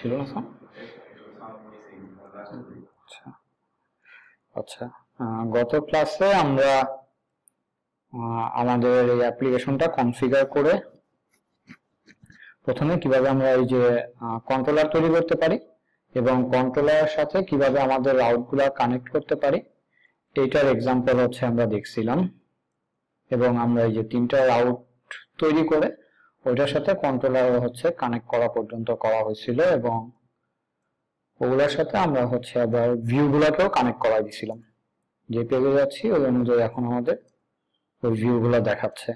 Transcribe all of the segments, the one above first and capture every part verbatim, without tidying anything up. ছিল না স্যার? আচ্ছা আচ্ছা, গত ক্লাসে আমরা আমাদের এই অ্যাপ্লিকেশনটা কনফিগার করে প্রথমে কিভাবে আমরা এই যে কন্ট্রোলার তৈরি করতে পারি এবং কন্ট্রোলারের সাথে কিভাবে আমাদের রাউটগুলো কানেক্ট করতে পারি এইটার এক্সাম্পল হচ্ছে আমরা দেখছিলাম, এবং আমরা এই যে তিনটা রাউট তৈরি করে ওইটার সাথে কন্ট্রোলার হচ্ছে কানেক্ট করা পর্যন্ত করা হয়েছিল এবং ওগুলোর সাথে আমরা হচ্ছে আবার ভিউগুলোকেও কানেক্ট করাই দিয়েছিলাম। যে পেজে যাচ্ছি ওই অনুযায়ী এখন আমাদের ওই ভিউগুলো দেখাচ্ছে।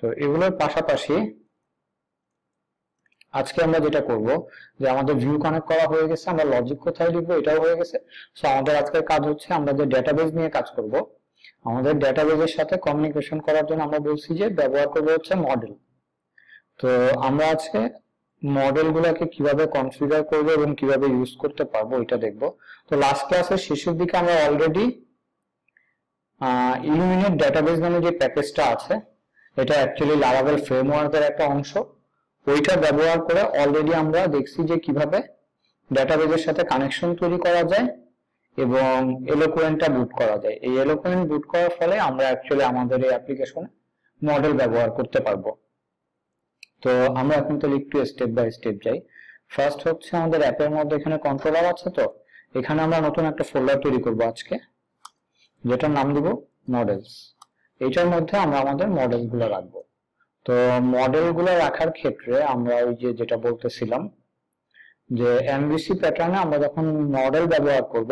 তো এগুলোর পাশাপাশি আজকে আমরা যেটা করব যে আমাদের ভিউ কানেক্ট করা হয়ে গেছে, আমরা লজিক কোথায় লিখবো এটাও হয়ে গেছে। সো আমাদের আজকের কাজ হচ্ছে আমরা যে ডেটাবেজ নিয়ে কাজ করব, আমাদের ডেটাবেজের সাথে কমিউনিকেশন করার জন্য আমরা বলছি যে ব্যবহার করবো হচ্ছে মডেল। তো আমরা আজকে মডেলগুলোকে কিভাবে কনফিগার করবো এবং কিভাবে ইউজ করতে পারবো এটা দেখবো। তো লাস্ট ক্লাসের শেষের দিকে আমরা অলরেডি ইলুমিনেট ডেটাবেজ নামে যে প্যাকেজটা আছে এটা অ্যাকচুয়ালি লারাভেল ফ্রেমওয়ার্কের একটা অংশ, ওইটা ব্যবহার করে অলরেডি আমরা দেখছি যে কিভাবে ডেটাবেজের সাথে কানেকশন তৈরি করা যায় এবং এলোকুয়েন্টটা বুট করা যায়। এই এলোকুয়েন্ট বুট করার ফলে আমরা অ্যাকচুয়ালি আমাদের এই অ্যাপ্লিকেশনে মডেল ব্যবহার করতে পারবো। তো আমরা এখন তাহলে একটু স্টেপ বাই স্টেপ যাই। ফার্স্ট হচ্ছে আমাদের অ্যাপের মধ্যে এখানে কন্ট্রোলার আছে, তো এখানে আমরা নতুন একটা ফোল্ডার তৈরি করব আজকে, যেটার নাম দিব মডেলস। এটার মধ্যে আমরা আমাদের মডেলগুলো রাখবো। তো মডেলগুলো রাখার ক্ষেত্রে আমরা ওই যে যেটা বলতেছিলাম যে এমভিসি প্যাটার্নে আমরা যখন মডেল ব্যবহার করব,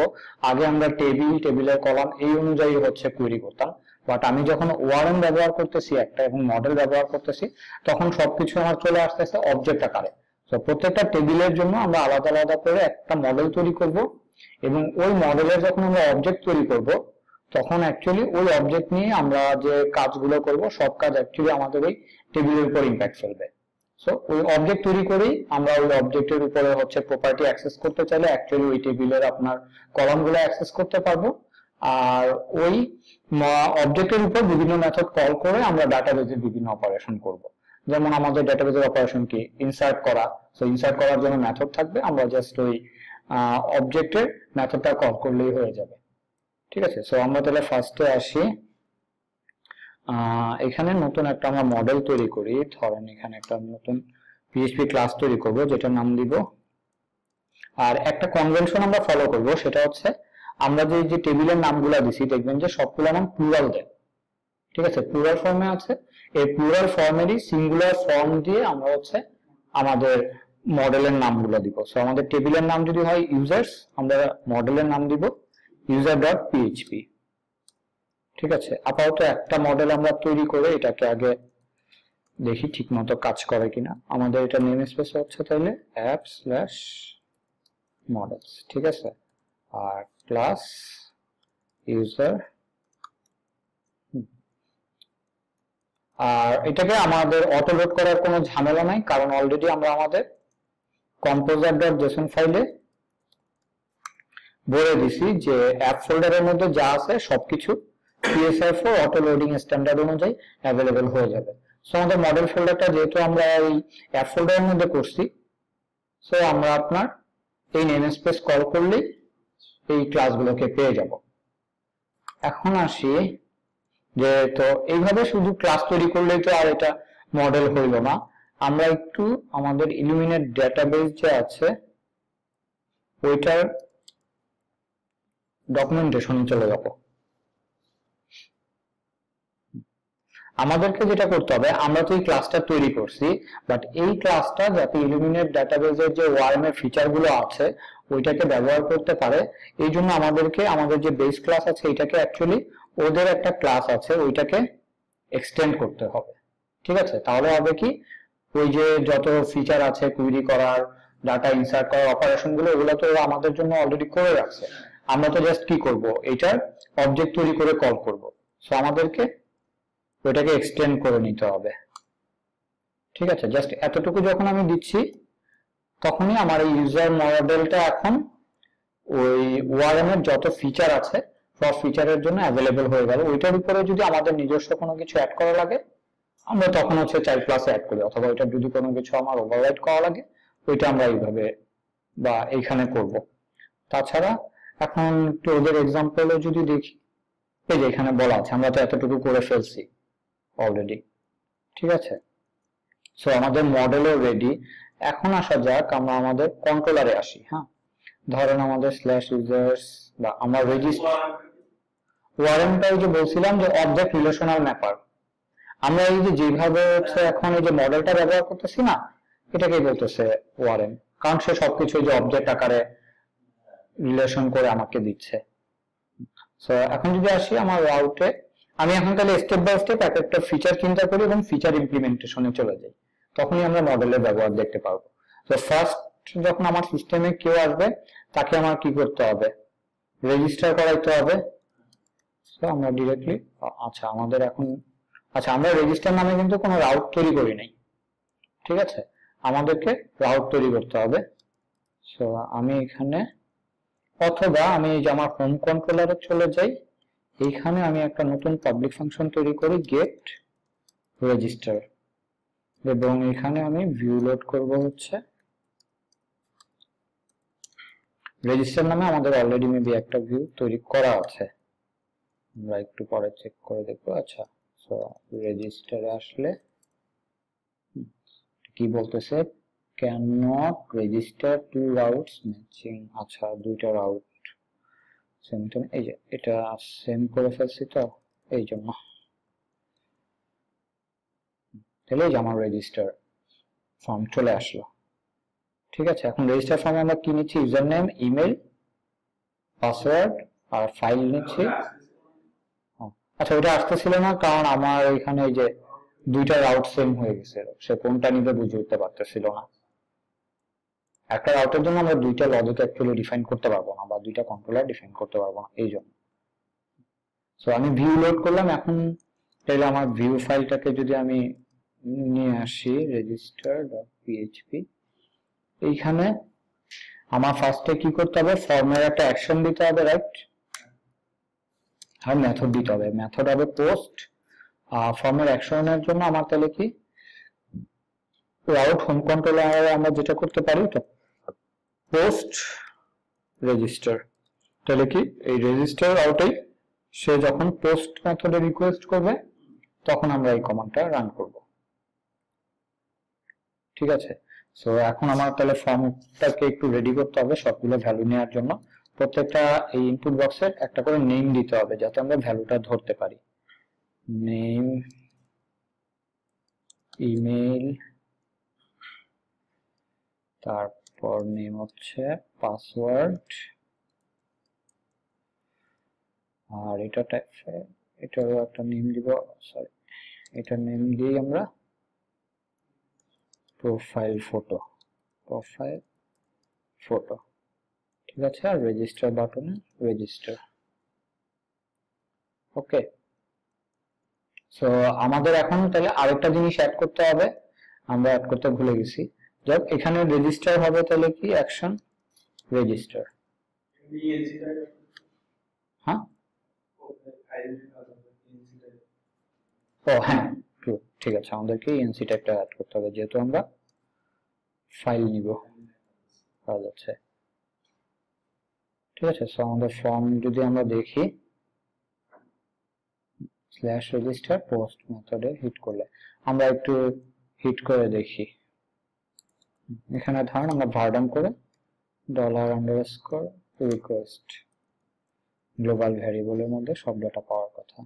আগে আমরা টেবিল টেবিলের কলাম এই অনুযায়ী হচ্ছে কুয়েরি করতাম, বাট আমি যখন ওআরএম ব্যবহার করতেছি একটা এবং মডেল ব্যবহার করতেছি তখন সবকিছু আমার চলে আসতেছে অবজেক্ট আকারে। তো প্রত্যেকটা টেবিলের জন্য আমরা আলাদা আলাদা করে একটা মডেল তৈরি করব এবং ওই মডেলের যখন আমরা অবজেক্ট তৈরি করব তখন অ্যাকচুয়ালি ওই অবজেক্ট নিয়ে আমরা যে কাজগুলো করব সব কাজ অ্যাকচুয়ালি আমাদের ওই টেবিলের উপর ইম্প্যাক্ট ফেলবে। সো ওই অবজেক্ট তৈরি করেই আমরা ওই অবজেক্টের উপরে হচ্ছে প্রপার্টি অ্যাক্সেস করতে চাইলে অ্যাকচুয়ালি ওই টেবিলের আপনার কলামগুলো অ্যাক্সেস করতে পারবো, আর ওই অবজেক্টের উপর বিভিন্ন মেথড কল করে আমরা ডাটাবেজে বিভিন্ন অপারেশন করব। যেমন আমাদের ডাটাবেজের অপারেশন কি, ইনসার্ট করা। সো ইনসার্ট করার জন্য মেথড থাকবে, আমরা জাস্ট ওই অবজেক্টের মেথডটা কল করলেই হয়ে যাবে। ঠিক আছে, সো আমরা তাহলে ফার্স্টে আসি, এখানে নতুন একটা আমরা মডেল তৈরি করি। ধরেন এখানে একটা নতুন পিএইচপি ক্লাস তৈরি করব যেটা নাম দিব, আর একটা কনভেনশন আমরা ফলো করব সেটা হচ্ছে আমরা যে যে টেবিলের নামগুলো দিছি দেখবেন যে সবগুলো নাম প্লুরাল দেয়। ঠিক আছে, প্লুরাল ফর্মে আছে। এই প্লুরাল ফর্মেরই সিঙ্গুলার ফর্ম দিয়ে আমরা হচ্ছে আমাদের মডেলের নামগুলো দিব। সো আমাদের টেবিলের নাম যদি হয় ইউজার্স, আমরা মডেলের নাম দিব ইউজার ডট পিএইচপি। ঠিক আছে, আপাতত একটা মডেল আমরা তৈরি করে এটাকে আগে দেখি ঠিক মতো কাজ করে কিনা। আমাদের এটা নেম স্পেস হচ্ছে তাহলে অ্যাপ স্ল্যাশ মডেলস। ঠিক আছে, আর ক্লাস ইউজার, আর এটাকে আমাদের অটোলোড করার কোনো ঝামেলা নাই কারণ অলরেডি আমরা আমাদের কম্পোজার ডট জেসন ফাইলে বলে দিছি যে অ্যাপ ফোল্ডারের মধ্যে যা আছে সবকিছু পিএসএফ ও অটোলোডিং স্ট্যান্ডার্ড অনুযায়ী অ্যাভেলেবেল হয়ে যাবে। সো আমাদের মডেল ফোল্ডারটা যেহেতু আমরা এই অ্যাপ ফোল্ডারের মধ্যে করছি, সো আমরা আপনার এই নেম স্পেস কল করলেই এই ক্লাসগুলোকে পেয়ে যাব। এখন আসি যে তো এইভাবে শুধু ক্লাস তৈরি করলেই তো আর এটা মডেল হইল না, আমরা একটু আমাদের ইলুমিনেট ডেটাবেস যে আছে ওইটার ডকুমেন্টেশনে চলে যাব। আমাদেরকে যেটা করতে হবে, আমরা তো এই ক্লাসটা তৈরি করছি, বাট এই ক্লাসটা যাতে ইলুমিনেট ডেটাবেজের যে ওআরএম এর ফিচারগুলো আছে ওইটাকে ব্যবহার করতে পারে এই জন্য আমাদেরকে আমাদের যে বেস ক্লাস আছে এটাকে অ্যাকচুয়ালি ওদের একটা ক্লাস আছে ওইটাকে এক্সটেন্ড করতে হবে। ঠিক আছে, তাহলে হবে কি ওই যে যত ফিচার আছে কুইরি করার, ডাটা ইনসার্ট করার অপারেশনগুলো ওগুলো তো ওরা আমাদের জন্য অলরেডি করে রাখছে, আমরা তো জাস্ট কি করব এটার অবজেক্ট তৈরি করে কল করব। সো আমাদেরকে ওইটাকে এক্সটেন্ড করে নিতে হবে। ঠিক আছে, জাস্ট এতটুকু যখন আমি দিচ্ছি তখনই আমার এই ইউজার মডেলটা এখন ওই ওআরএম এর যত ফিচার আছে সব ফিচারের জন্য অ্যাভেলেবল হয়ে গেল। ওইটার উপরে যদি আমাদের নিজস্ব কোনো কিছু অ্যাড করা লাগে আমরা তখন হচ্ছে চাইল্ড ক্লাসে অ্যাড করি, অথবা ওইটার যদি কোনো কিছু আমার ওভাররাইড করা লাগে ওইটা আমরা এইভাবে বা এইখানে করব। তাছাড়া এখন একটু ওদের এক্সাম্পলও যদি দেখি, এই যে এখানে বলা আছে, আমরা তো এতটুকু করে ফেলছি অলরেডি, ঠিক আছে। সো আমাদের মডেলও রেডি। এখন আসা যাক আমরা আমাদের কন্ট্রোলারে আসি। হ্যাঁ, ধরেন আমাদের স্ল্যাশ ইউজার্স বা আমার রেজিস্টার ওয়ারেন্টাই যে বলছিলাম যে অবজেক্ট রিলেশনাল ম্যাপার, আমরা এই যে যেভাবে এখন এই যে মডেলটা ব্যবহার করতেছি না, এটাকে বলতেছে ওয়ারেন, কারণ সে সবকিছু যে অবজেক্ট আকারে রিলেশন করে আমাকে দিচ্ছে। সো এখন যদি আসি আমার রাউটে, আমি এখন তাহলে স্টেপ বাই স্টেপ এক একটা ফিচার চিন্তা করি এবং ফিচার ইমপ্লিমেন্টেশনে চলে যাই, তখনই আমরা মডেলের ব্যবহার দেখতে পাবো। তো ফার্স্ট যখন আমার সিস্টেমে কেউ আসবে তাকে আমার কি করতে হবে, রেজিস্টার করাইতে হবে। সো আমরা ডিরেক্টলি আচ্ছা আমাদের এখন আচ্ছা আমরা রেজিস্টার নামে কিন্তু কোনো রাউট তৈরি করি নাই, ঠিক আছে, আমাদেরকে রাউট তৈরি করতে হবে। সো আমি এখানে অথবা আমি এই যে আমার হোম কন্ট্রোলারে চলে যাই, এইখানে আমি একটা নতুন পাবলিক ফাংশন তৈরি করি গেট রেজিস্টার, এবং এখানে আমি ভিউ লোড করব হচ্ছে রেজিস্টার নামে। আমাদের অলরেডি মেবি একটা ভিউ তৈরি করা আছে, আমরা একটু পরে চেক করে দেখবো। আচ্ছা সো রেজিস্টারে আসলে কি বলতেছে, can not register two routes matching. আচ্ছা দুইটা রাউট সেম, এই যে এটা সেম করে ফেলছি তো এই জন্য, তাহলে এই যে আমার রেজিস্টার ফর্ম চলে আসলো, ঠিক আছে। এখন রেজিস্টার ফর্মে আমরা কি নিচ্ছি, ইউজার নেম, ইমেল, পাসওয়ার্ড আর ফাইল নিচ্ছি। আচ্ছা ওটা আসতেছিল না কারণ আমার এখানে এই যে দুইটা রাউট সেম হয়ে গেছিল, সে কোনটা নিতে বুঝে উঠতে পারতেছিল না। একটা রাউটের জন্য আমরা দুইটা লজিক অ্যাকচুয়ালি ডিফাইন করতে পারবো না বা দুইটা কন্ট্রোলার ডিফাইন করতে পারবো না এই জন্য। সো আমি ভিউ লোড করলাম। এখন তাহলে আমার ভিউ ফাইলটাকে যদি আমি নিয়ে আসি রেজিস্টার ডট পিএইচপি, এইখানে আমার ফার্স্টে কি করতে হবে, ফর্মের একটা অ্যাকশন দিতে হবে, রাইট, আর মেথড দিতে হবে। মেথড হবে পোস্ট। আর ফর্মের অ্যাকশনের জন্য আমার তাহলে কি রাউট হোম কন্ট্রোলার আমরা যেটা করতে পারি তো পোস্ট রেজিস্টার, তাহলে কি এই রেজিস্টার রাউটেই সে যখন পোস্ট মেথডে রিকোয়েস্ট করবে তখন আমরা এই কমান্ডটা রান করব, ঠিক আছে। সো এখন আমার তাহলে ফর্মটাকে একটু রেডি করতে হবে সবগুলো ভ্যালু নেওয়ার জন্য। প্রত্যেকটা এই ইনপুট বক্সের একটা করে নেম দিতে হবে যাতে আমরা ভ্যালুটা ধরতে পারি। নেম, ইমেল, তারপর নেম হচ্ছে পাসওয়ার্ড, আর এটা টাইপ এটারও একটা নেম দিব, সরি এটার নেম দিই আমরা প্রোফাইল ফটো, প্রোফাইল ফটো, ঠিক আছে। আর রেজিস্টার বাটনে রেজিস্টার, ওকে। সো আমাদের এখন তাহলে আরেকটা জিনিস অ্যাড করতে হবে, আমরা অ্যাড করতে ভুলে গেছি। যাক এখানে রেজিস্টার হবে তাহলে কি অ্যাকশন রেজিস্টার, হ্যাঁ ও হ্যাঁ ঠিক আছে। আমাদেরকে এনসি টাইপটা অ্যাড করতে হবে যেহেতু আমরা ফাইল নিব, পাওয়া যাচ্ছে, ঠিক আছে। সো আমাদের ফর্ম যদি আমরা দেখি স্ল্যাশ রেজিস্টার পোস্ট মেথডে হিট করলে আমরা একটু হিট করে দেখি, এখানে ধরুন আমরা ভার্ডাম করে ডলার আন্ডারস্কোর রিকোয়েস্ট, গ্লোবাল ভ্যারিয়েবলের মধ্যে সব ডাটা পাওয়ার কথা,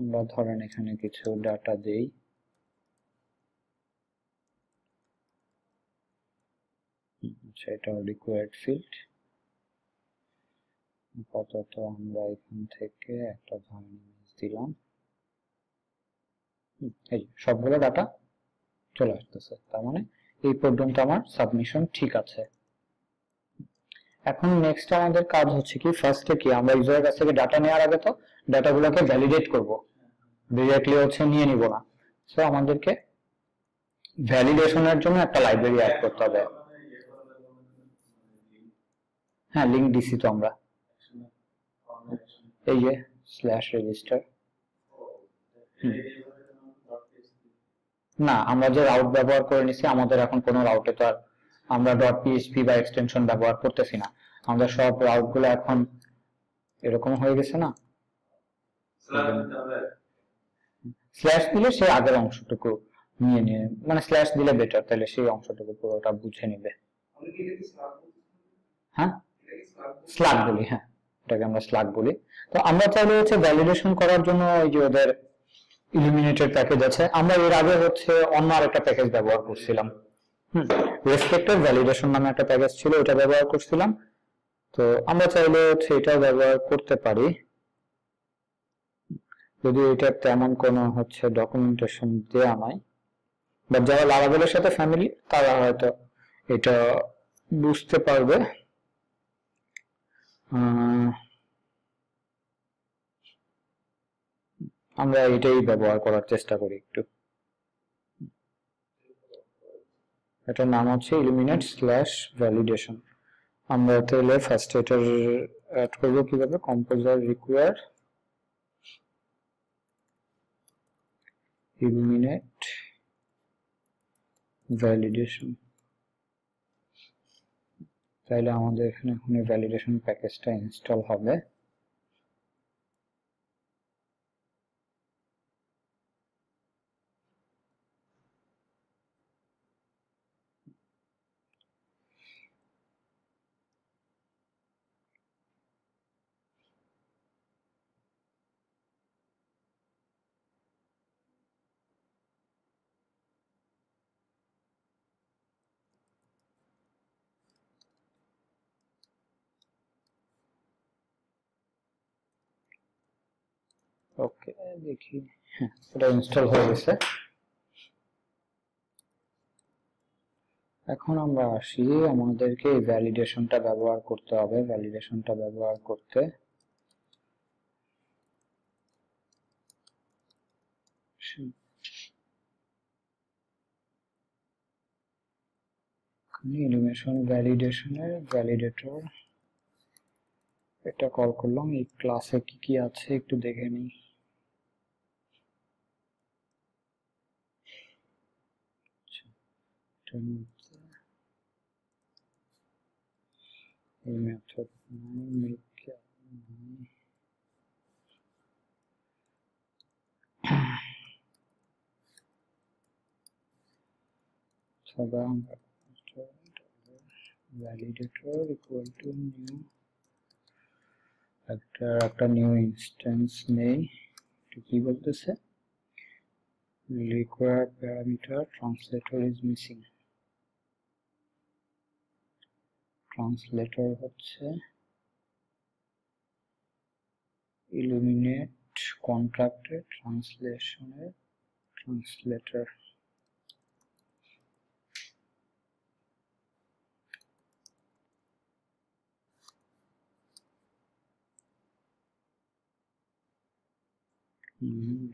আমরা ধরেন এখানে কিছু ডাটা দেই, আচ্ছা এটা রিকোয়ার্ড ফিল্ড, আপাতত আমরা এখান থেকে একটা ধরনের ইমেজ দিলাম, এই সবগুলো ডাটা চলে আসতেছে, তার মানে এই পর্যন্ত আমার সাবমিশন ঠিক আছে। এখন নেক্সট আমাদের কাজ হচ্ছে কি, ফার্স্টে কি আমরা ইউজারের কাছ থেকে ডাটা নেওয়ার আগে তো ডাটাগুলোকে ভ্যালিডেট করব, ডিরেক্টলি হচ্ছে নিয়ে নিব না। সো আমাদেরকে ভ্যালিডেশনের জন্য একটা লাইব্রেরি অ্যাড করতে হবে, হ্যাঁ লিংক দিছি তো আমরা, এই যে স্ল্যাশ রেজিস্টার, না আমরা যে রাউট ব্যবহার করে নিছি আমাদের এখন কোনো রাউটে তো আর আমরা ডট পিএইচপি বা এক্সটেনশন ব্যবহার করতেছি না, আমরা সব রাউটগুলো এখন এরকম হয়ে গেছে না, স্ল্যাশ দিলে সে আগের অংশটুকু নিয়ে নিয়ে মানে স্ল্যাশ দিলে বেটার, তাহলে সেই অংশটুকু পুরোটা বুঝে নেবে। হ্যাঁ স্ল্যাগ বলি, হ্যাঁ এটাকে আমরা স্ল্যাগ বলি। তো আমরা চাইলে হচ্ছে ভ্যালিডেশন করার জন্য ওই যে ওদের ইলুমিনেটেড প্যাকেজ আছে, আমরা এর আগে হচ্ছে অন্য আরেকটা প্যাকেজ ব্যবহার করছিলাম, হুম রেসপেক্টেড ভ্যালিডেশন নামে একটা প্যাকেজ ছিল, এটা ব্যবহার করছিলাম। তো আমরা চাইলে হচ্ছে এটাও ব্যবহার করতে পারি, যদি এটা তেমন কোনো হচ্ছে ডকুমেন্টেশন দেওয়া নাই, বা যারা লারাভেলের সাথে ফ্যামিলি তারা হয়তো এটা বুঝতে পারবে। আমরা এটাই ব্যবহার করার চেষ্টা করি একটু। এটার নাম হচ্ছে ইলুমিনেট স্ল্যাশ ভ্যালিডেশন। আমরা তাহলে ফার্স্ট এটার অ্যাড করবো কিভাবে, কম্পোজার রিকোয়ার ইলুমিনেট ভ্যালিডেশন, তাহলে আমাদের এখানে এখানে ভ্যালিডেশন প্যাকেজটা ইনস্টল হবে। ওকে দেখি, হ্যাঁ এটা ইনস্টল হয়ে গেছে। এখন আমরা আসি, আমাদেরকে এই ভ্যালিডেশনটা ব্যবহার করতে হবে। ভ্যালিডেশনটা ব্যবহার করতে ইলুমিনেশন ভ্যালিডেশনের ভ্যালিডেটর এটা কল করলাম। এই ক্লাসে কি কি আছে একটু দেখে নিই। ভ্যালিডেটর ইকুয়াল টু নিউ, একটা একটা নিউ ইনস্ট্যান্স নেই। কি বলতেছে, require parameter translator is missing. Translator হচ্ছে ইলুমিনেট কন্ট্রাক্টের ট্রান্সলেশনের ট্রান্সলেটর।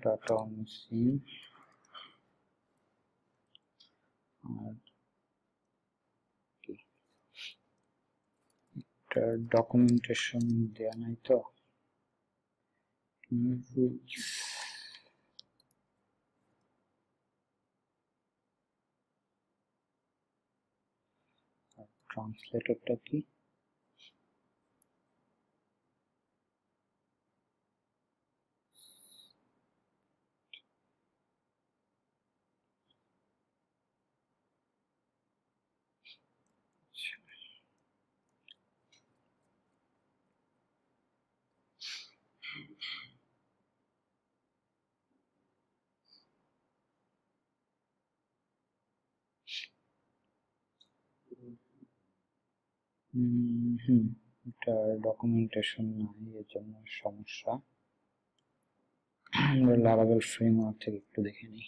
ডাটা মিসিং, আর ডকুমেন্টেশন দেয়া নাই তো। ট্রান্সলেটরটা কি হুম এটা ডকুমেন্টেশন নাই, এর জন্য সমস্যা। আমরা লারাভেল ফ্রেমওয়ার্ক থেকে একটু দেখে নিই।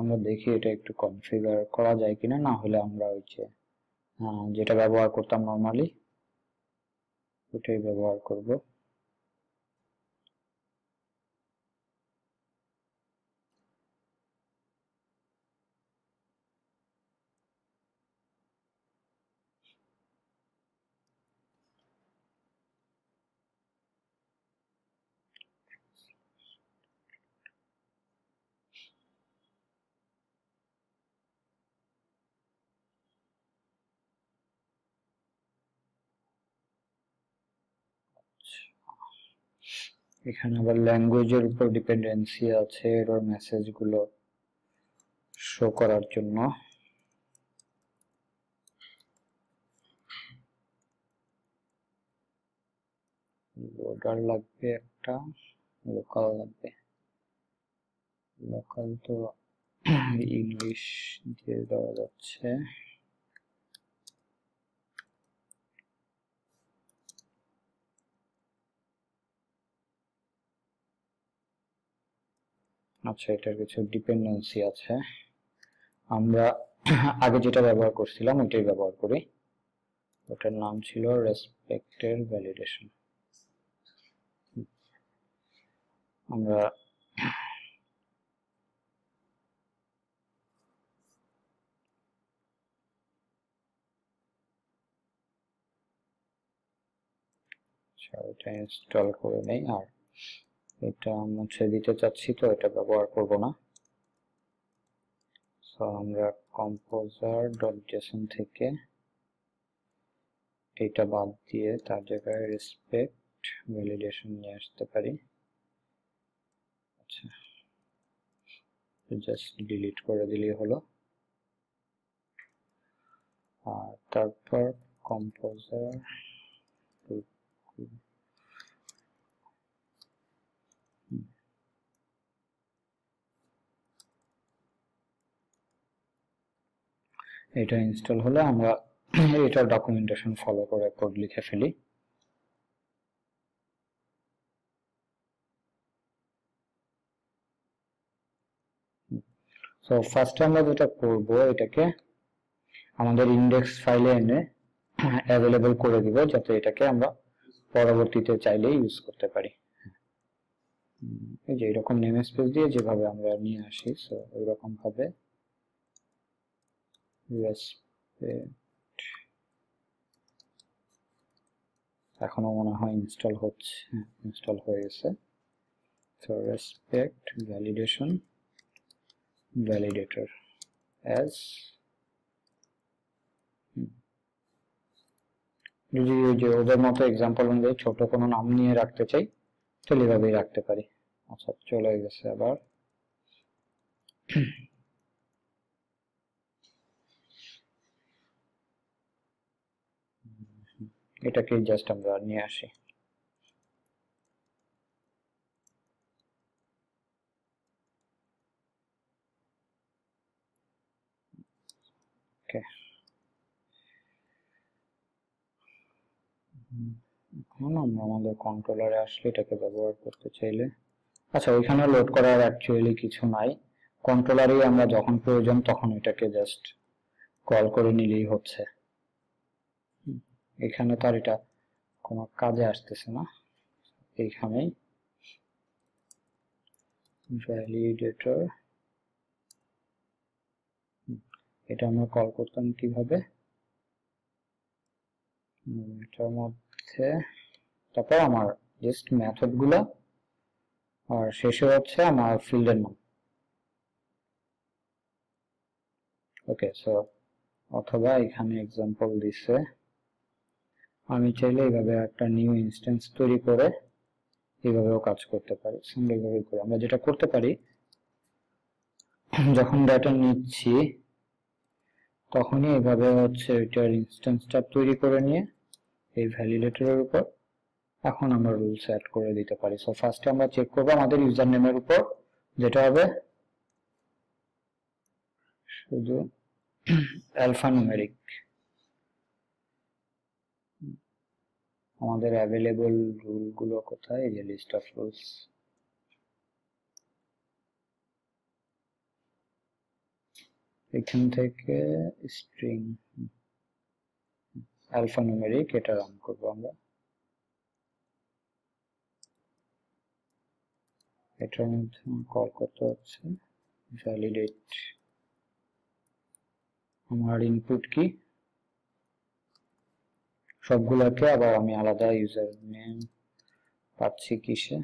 আমরা দেখি এটা একটু কনফিগার করা যায় কিনা, না হলে আমরা হচ্ছে যেটা ব্যবহার করতাম নরমালি ওটাই ব্যবহার করব। এখানে আবার ল্যাঙ্গুয়েজের উপর ডিপেন্ডেন্সি আছে এরর মেসেজগুলো শো করার জন্য। বর্ডার লাগবে একটা, লোকাল লাগবে। লোকাল তো ইংলিশ দিয়ে দেওয়া যাচ্ছে। আচ্ছা, এটার কিছু ডিপেন্ডেন্সি আছে, আমরা আগে যেটা ব্যবহার করছিলাম ওইটাই ব্যবহার করি। ওটার নাম ছিল রেসপেক্টের ভ্যালিডেশন। আমরা এটা ইনস্টল করে নেই, আর এটা মুছে দিতে চাচ্ছি তো এটা ব্যবহার করব না। সো আমরা কম্পোজার ডট জেসন থেকে এটা বাদ দিয়ে তার জায়গায় রেসপেক্ট ভ্যালিডেশন নিয়ে আসতে পারি। আচ্ছা, জাস্ট ডিলিট করে দিলেই হলো। আর তারপর কম্পোজার এটা ইনস্টল হলে আমরা এটা ডকুমেন্টেশন ফলো করে কোড লিখে ফেলি। সো ফার্স্ট আমরা যেটা করব, এটাকে আমাদের ইনডেক্স ফাইলে এনে অ্যাভেলেবল করে দিব, যাতে এটাকে আমরা পরবর্তীতে চাইলে ইউজ করতে পারি। এই যে এরকম নেম স্পেস দিয়ে যেভাবে আমরা নিয়ে আসি, সো ওইরকম ভাবে এখনো মনে হয় ইনস্টল হচ্ছে। ইনস্টল হয়ে গেছে। তো রেসপেক্ট ভ্যালিডেশন ভ্যালিডেটর অ্যাজ, যদি যে ওদের মতো এক্সাম্পল অনুযায়ী ছোট কোনো নাম নিয়ে রাখতে চাই তাহলে এভাবেই রাখতে পারি। আচ্ছা, চলে গেছে আবার। এটাকে জাস্ট আমরা নিয়ে আসি। এখন আমরা আমাদের কন্ট্রোলারে আসলে এটাকে ব্যবহার করতে চাইলে, আচ্ছা ওইখানে লোড করার অ্যাকচুয়ালি কিছু নাই, কন্ট্রোলারে আমরা যখন প্রয়োজন তখন এটাকে জাস্ট কল করে নিলেই হচ্ছে। এখানে তার এটা কোনো কাজে আসতেছে না, এইখানেই ভ্যালিডেটর। এটা আমরা কল করতাম কিভাবে, এটার মধ্যে তারপর আমার জাস্ট মেথড গুলো, আর শেষে হচ্ছে আমার ফিল্ডের নাম। ওকে, সো অথবা এখানে এক্সাম্পল দিছে, আমি চাইলে এইভাবে একটা নিউ ইনস্ট্যান্স তৈরি করে এইভাবেও কাজ করতে পারি। সুন্দরভাবে করে আমরা যেটা করতে পারি, যখন ডাটা নিচ্ছি তখনই এইভাবে হচ্ছে এটার ইনস্ট্যান্সটা তৈরি করে নিয়ে এই ভ্যালিডেটরের উপর এখন আমরা রুলস অ্যাড করে দিতে পারি। সো ফার্স্টে আমরা চেক করবো আমাদের ইউজার নেমের উপর, যেটা হবে শুধু অ্যালফানুমেরিক। আমাদের অ্যাভেলেবল রুলগুলো কোথায়, এই যে লিস্ট অফ রুলস। এখান থেকে স্ট্রিং আলফানুমেরিক এটা রান করব আমরা, এটার মধ্যে কল করতে হচ্ছে ভ্যালিডেট আমার ইনপুট কি সবগুলোকে। আবার আমি আলাদা ইউজার নেম পাচ্ছি কিসে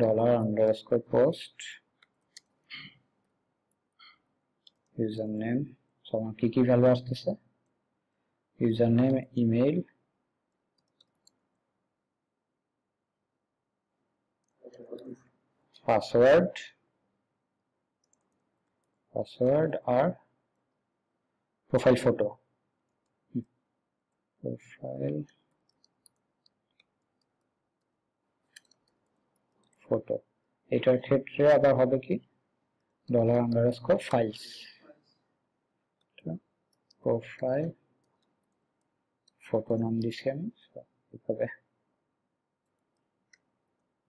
dollar underscore post user name, আমার কি কি ভ্যালু আসতেছে user name email password password আর প্রোফাইল ফটো প্রোফাইল ফটো। এটার ক্ষেত্রে আবার হবে কি dollar underscore files profile photo নাম দিচ্ছি আমি, এভাবে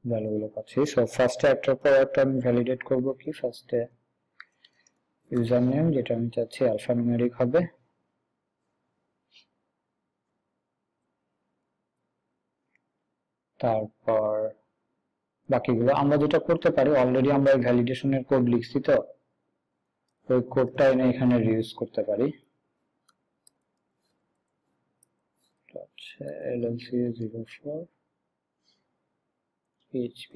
ভ্যালুগুলো পাচ্ছি। সো ফার্স্টে একটার পর একটা আমি ভ্যালিডেট করবো কি ফার্স্টে ইউজার নেম যেটা আমি চাচ্ছি আলফানুমেরিক হবে, তারপর বাকিগুলো আমরা যেটা করতে পারি অলরেডি আমরা এই ভ্যালিডেশনের কোড লিখছি তো ওই কোডটা এনে এখানে রিউজ করতে পারি। L L C zero four P H P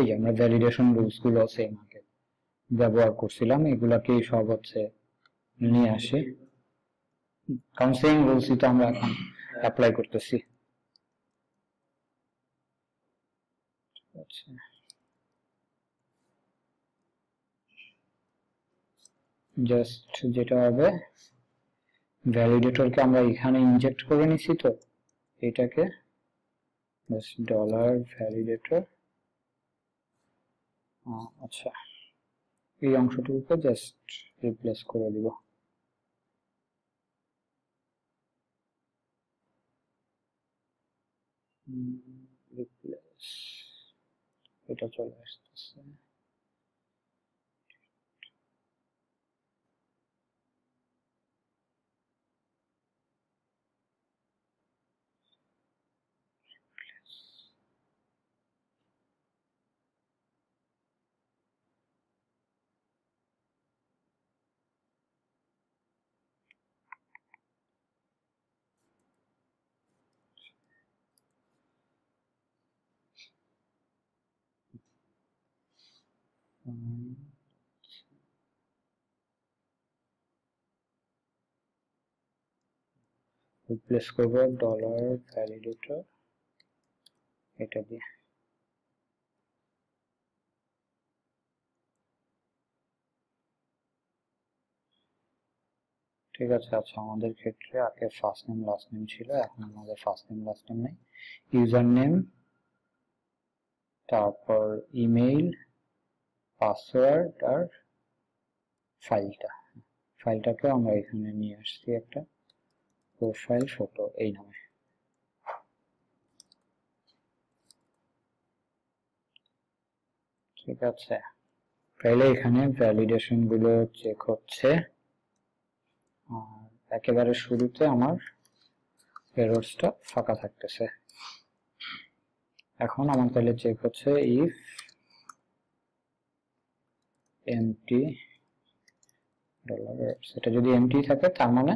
এই আমরা ভ্যালিডেশন রুলস গুলো সেম আগে ব্যবহার করছিলাম এগুলাকে সব হচ্ছে নিয়ে আসে, কারণ সেম রুলসই তো আমরা এখন অ্যাপ্লাই করতেছি। আচ্ছা জাস্ট যেটা হবে ভ্যালিডেটরকে আমরা এখানে ইনজেক্ট করে নিছি তো এটাকে জাস্ট ডলার ভ্যালিডেটর আচ্ছা এই অংশটুকুকে জাস্ট রিপ্লেস করে দিব। রিপ্লেস এটা চলে আসতেছে রিপ্লেস করব ডলার ভ্যালিডেটর এটা দিয়ে। ঠিক আছে আচ্ছা আমাদের ক্ষেত্রে আগে ফার্স্ট নেম লাস্ট নেম ছিল, এখন আমাদের ফার্স্ট নেম লাস্ট নেম নেই, ইউজার নেম তারপর ইমেইল পাসওয়ার্ড আর ফাইলটা ফাইলটাকে আমরা এখানে নিয়ে আসছি একটা প্রোফাইল ফটো এই নামে। ঠিক আছে তাহলে এখানে ভ্যালিডেশন গুলো চেক হচ্ছে আর একেবারে শুরুতে আমার এররসটা ফাঁকা থাকতেছে। এখন আমার তাহলে চেক হচ্ছে ইফ এমটি ডলার সেটা যদি এমটি থাকে তার মানে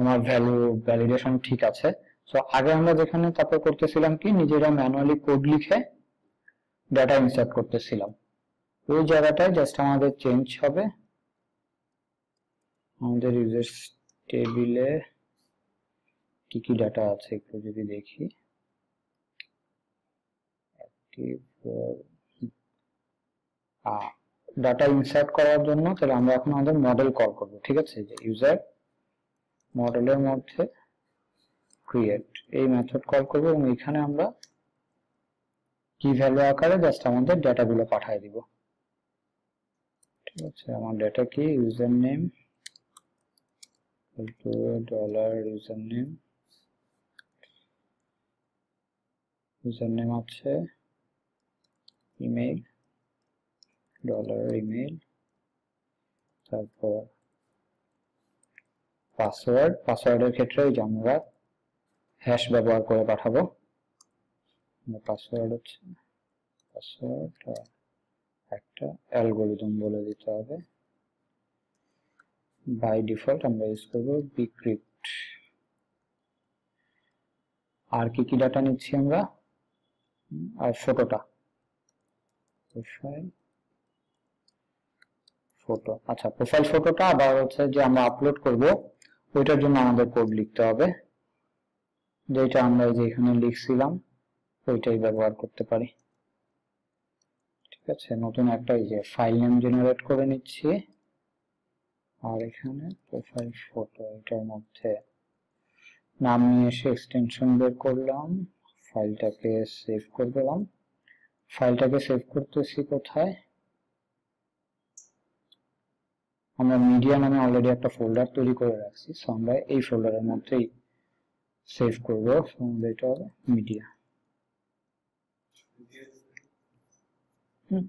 আমার ভ্যালু ভ্যালিডেশন ঠিক আছে। সো আগে আমরা যেখানে তারপর করতেছিলাম কি নিজেরা ম্যানুয়ালি কোড লিখে ডাটা ইনসার্ট করতেছিলাম ওই জায়গাটায় জাস্ট আমাদের চেঞ্জ হবে আমাদের ইউজার্স টেবিলে কি কি ডাটা আছে একটু যদি দেখি ডাটা ইনসার্ট করার জন্য। তাহলে আমরা এখন আমাদের মডেল কল করবো। ঠিক আছে যে ইউজার মডেলের মধ্যে ক্রিয়েট এই মেথড কল করবো এবং এখানে আমরা কি ভ্যালু আকারে জাস্ট আমাদের ডাটাগুলো পাঠিয়ে দিব। ঠিক আছে আমার ডাটা কি user name dollar user name username আছে ইমেল ডলার ইমেল তারপর পাসওয়ার্ড পাসওয়ার্ডের ক্ষেত্রে আমরা হ্যাশ ব্যবহার করে পাঠাবো পাসওয়ার্ড হচ্ছে পাসওয়ার্ড একটা অ্যালগরিদম বলে দিতে হবে বাই ডিফল্ট আমরা ইউজ করব বিক্রিপ্ট আর কি কি ডাটা নিচ্ছি আমরা আর ফটোটা প্রোফাইল ফটো আচ্ছা প্রোফাইল ফটোটা আবার হচ্ছে যে আমরা আপলোড করব ওইটার জন্য আমাদের কোড লিখতে হবে যেটা আমরা এই যে এখানে লিখছিলাম ওইটাই ব্যবহার করতে পারি ঠিক আছে নতুন একটা এই যে ফাইল নেম জেনারেট করে নিচ্ছি আর এখানে প্রোফাইল ফটো এটার মধ্যে নাম নিয়ে এসে এক্সটেনশন বের করলাম ফাইলটাকে সেভ করে দিলাম ফাইলটাকে সেভ করতেছি কোথায় আমরা মিডিয়া নামে অলরেডি একটা ফোল্ডার তৈরি করে রাখছি সো আমরা এই ফোল্ডারের মধ্যেই সেভ করব ফোল্ডার এটা হবে মিডিয়া হুম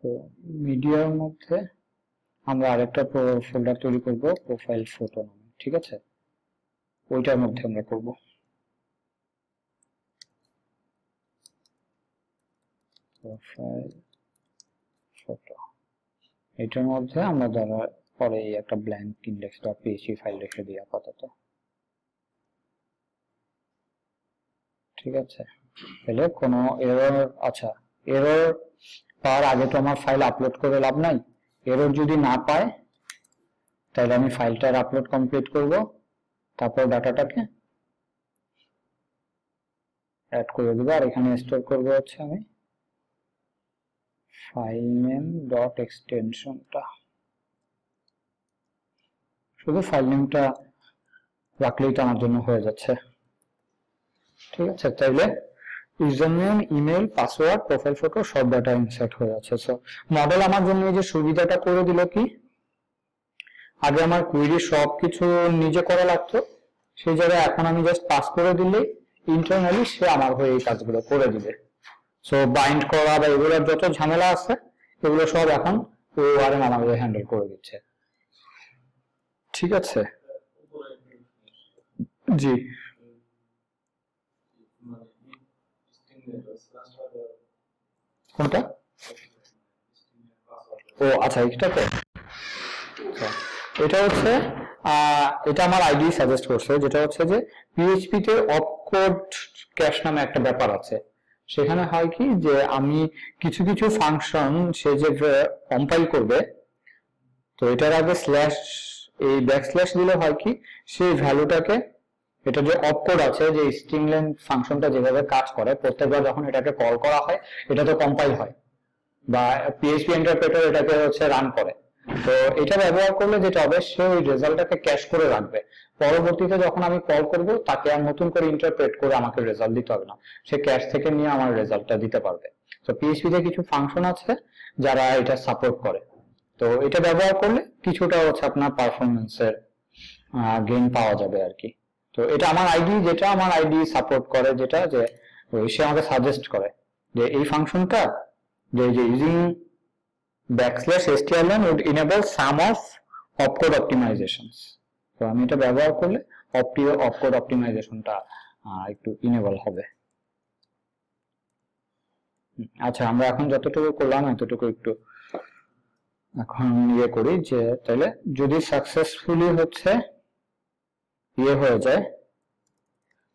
তো মিডিয়ার মধ্যে আমরা আরেকটা ফোল্ডার তৈরি করব প্রোফাইল ফটো নামে ঠিক আছে ওইটার মধ্যে আমরা করব প্রোফাইল ফটো এটার মধ্যে আমরা ধরা পরে একটা ব্ল্যাঙ্ক index.php ফাইল রেখে দিই আপাতত ঠিক আছে তাহলে কোনো এরর আচ্ছা এরর পাওয়ার আগে তো আমার ফাইল আপলোড করে লাভ নাই এরর যদি না পায় তাহলে আমি ফাইলটার আপলোড কমপ্লিট করব তারপর ডাটাটাকে অ্যাড করে দেব আর এখানে স্টোর করব হচ্ছে আমি ফাইল নেম ডট এক্সটেনশনটা শুধু ফাইল নেমটা রাখলেই তো আমার জন্য হয়ে যাচ্ছে ঠিক আছে তাইলে username email password profile photo সব ডাটা ইনসার্ট হয়ে যাচ্ছে সো মডেল আমার জন্য এই যে সুবিধাটা করে দিল কি আগে আমার কুয়েরি সবকিছু নিজে করা লাগতো সেই জায়গায় এখন আমি জাস্ট পাস করে দিলে ইন্টারনালি সে আমার হয়ে এই কাজগুলো করে দিবে সো বাইন্ড করা বা এগুলোর যত ঝামেলা আছে এগুলো সব এখন ওআরএম আমাদের হ্যান্ডেল করে দিচ্ছে ঠিক আছে জি কোনটা ও আচ্ছা এটা তো এটা হচ্ছে এটা আমার আইডি সাজেস্ট করছে যেটা হচ্ছে যে পিএইচপি তে অপকোড ক্যাশ নামে একটা ব্যাপার আছে সেখানে হয় কি যে আমি কিছু কিছু ফাংশন সে যে কম্পাইল করবে তো এটার আগে স্ল্যাশ এই ব্যাকস্ল্যাশ দিলে হয় কি সেই ভ্যালুটাকে এটা যে অপকোড আছে যে স্ট্রিং লেন্থ ফাংশনটা যেভাবে কাজ করে প্রত্যেকবার যখন এটাকে কল করা হয় এটা তো কম্পাইল হয় বা পিএইচপি ইন্টারপ্রেটার এটাকে হচ্ছে রান করে তো এটা ব্যবহার করলে যেটা হবে সে ওই রেজাল্টটাকে ক্যাশ করে রাখবে পরবর্তীতে যখন আমি কল করব তাকে আর নতুন করে ইন্টারপ্রেট করে আমাকে রেজাল্ট দিতে হবে না সে ক্যাশ থেকে নিয়ে আমার রেজাল্টটা দিতে পারবে তো পিএইচপি তে কিছু ফাংশন আছে যারা এটা সাপোর্ট করে তো এটা ব্যবহার করলে কিছুটা হচ্ছে আপনার পারফরমেন্সের গেইন পাওয়া যাবে আর কি তো এটা আমার আইডি যেটা আমার আইডি সাপোর্ট করে যেটা যে সে আমাকে সাজেস্ট করে যে এই ফাংশনটা যে using backslash strlen would enable some of opcode optimizations তো আমি এটা ব্যবহার করলে অপটিও অপকোড অপটিমাইজেশনটা একটু ইনেবল হবে আচ্ছা আমরা এখন যতটুকু করলাম এতটুকু একটু এখন ইয়ে করি যে তাহলে যদি সাকসেসফুলি হচ্ছে ইয়ে হয়ে যায়